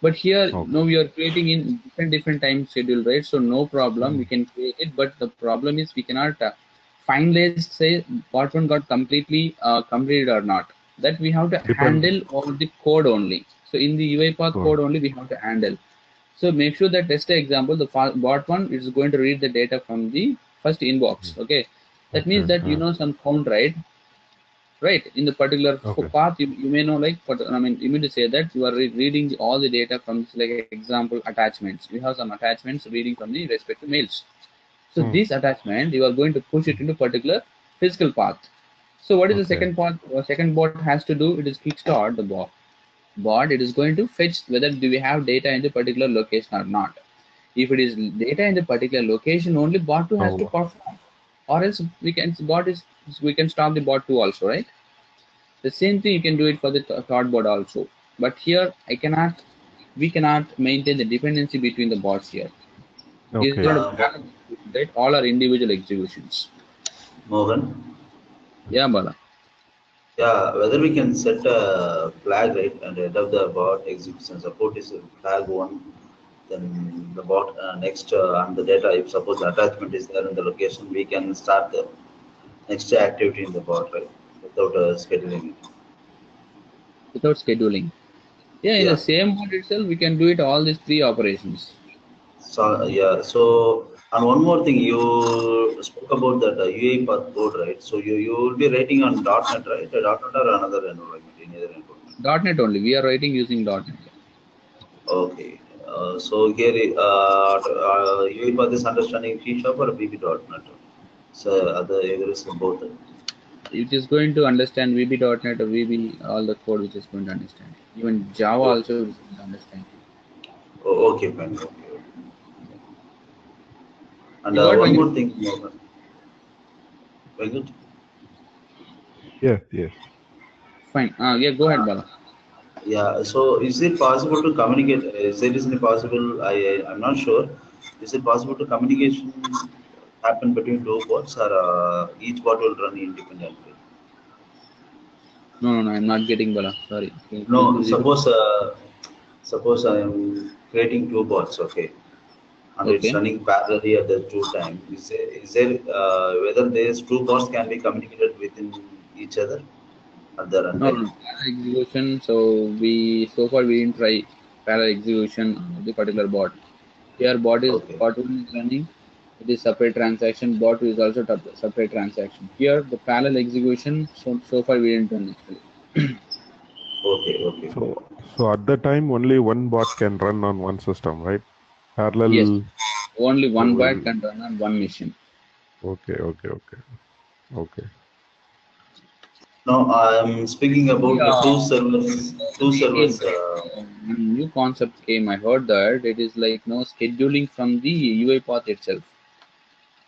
But here, okay. now we are creating in different different time schedule, right? So no problem, mm. we can create it. But the problem is we cannot uh, finalize say bot one got completely uh, completed or not. That we have to Depend. handle all the code only. So in the UiPath oh. code only we have to handle. So make sure that test example, the bot one is going to read the data from the first inbox. Okay, that okay. means that yeah. you know some count, right? Right in the particular okay. path, you, you may know like for I mean you mean to say that you are re reading all the data from this, like example attachments. We have some attachments reading from the respective mails. So hmm. this attachment you are going to push it into particular physical path. So what is okay. the second part? Or second bot has to do? It is kickstart the bot. Bot it is going to fetch whether do we have data in the particular location or not. If it is data in the particular location, only bot two has oh. to perform, or else we can bot is we can stop the bot two also, right? The same thing you can do it for the third bot also. But here I cannot, we cannot maintain the dependency between the bots here. Okay. It's not a, that all are individual executions. Mohan. Yeah, Bala. Yeah, whether we can set a flag, right, and head of the bot execution support is flag one, then the bot uh, next uh, on the data, if suppose the attachment is there in the location, we can start the next activity in the bot, right, without uh, scheduling it. Without scheduling. Yeah, in yeah. the same bot itself, we can do it all these three operations. So, yeah, so. And one more thing, you spoke about that uh, UiPath code, right? So you you will be writing on .NET, right? .NET or another environment, any other environment? .NET only. We are writing using .NET. Okay. Uh, so here, uh, uh, UiPath is understanding C# or V B dot net. So other areas both. It is going to understand V B dot net or V B, all the code which is going to understand. Even Java oh. also is going to understand. Oh, okay, fine. Okay. And uh, one more thing. Very good. Yeah, yeah. Fine. Uh, yeah, go ahead, Bala. Yeah, so is it possible to communicate? Is it isn't possible? I, I, I'm not sure. Is it possible to communication happen between two bots or uh, each bot will run independently? No, no, no. I'm not getting Bala. Sorry. No, suppose, uh, suppose I'm creating two bots. Okay. And okay. it's running parallelly at the two time. Is, is there uh, whether these two bots can be communicated within each other? At the no, no, parallel execution. So we so far we didn't try parallel execution of the particular bot. Here bot is okay. bot one is running. It is separate transaction. Bot two is also separate transaction. Here the parallel execution. So so far we didn't run actually. okay. Okay. So so at the time only one bot can run on one system, right? Parallel. Yes, only one bot can run on one machine. Okay, okay, okay, okay. Now I'm speaking about yeah. the two servers. Two servers. Uh, new concept came. I heard that it is like no scheduling from the UiPath itself.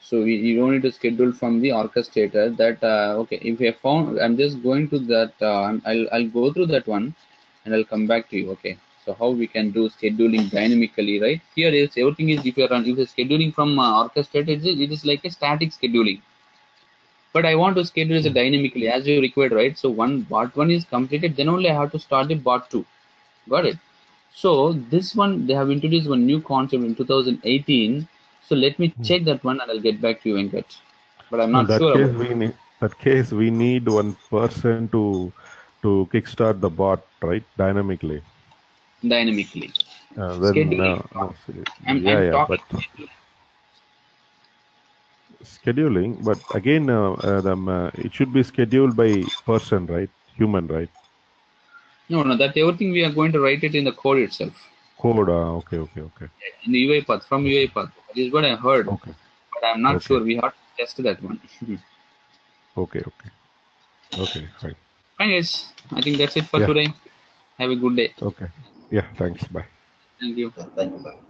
So we, you don't need to schedule from the orchestrator. That uh, okay. If I found, I'm just going to that. Uh, I'll I'll go through that one, and I'll come back to you. Okay. So how we can do scheduling dynamically, right? Here is everything is if you are on if you're scheduling from uh, orchestrated, it is, it is like a static scheduling. But I want to schedule it dynamically as you required, right? So one bot one is completed, then only I have to start the bot two. Got it? So this one they have introduced one new concept in two thousand eighteen. So let me check that one and I'll get back to you, Venkat. But I'm not that sure. Case we need, that case we need one person to to kickstart the bot, right? Dynamically. Dynamically. Uh, then, uh, no, I'm, yeah, I'm yeah, but scheduling, but again, uh, Adam, uh, it should be scheduled by person, right? Human, right? No, no, that everything we are going to write it in the code itself. Code, uh, okay, okay, okay. In the UiPath, from UiPath. That is what I heard. Okay. But I'm not okay. sure. We have to test that one. okay, okay. Okay, fine. Fine, guys. I think that's it for yeah. today. Have a good day. Okay. Yeah, thanks. Bye. Thank you. Thank you. Bye.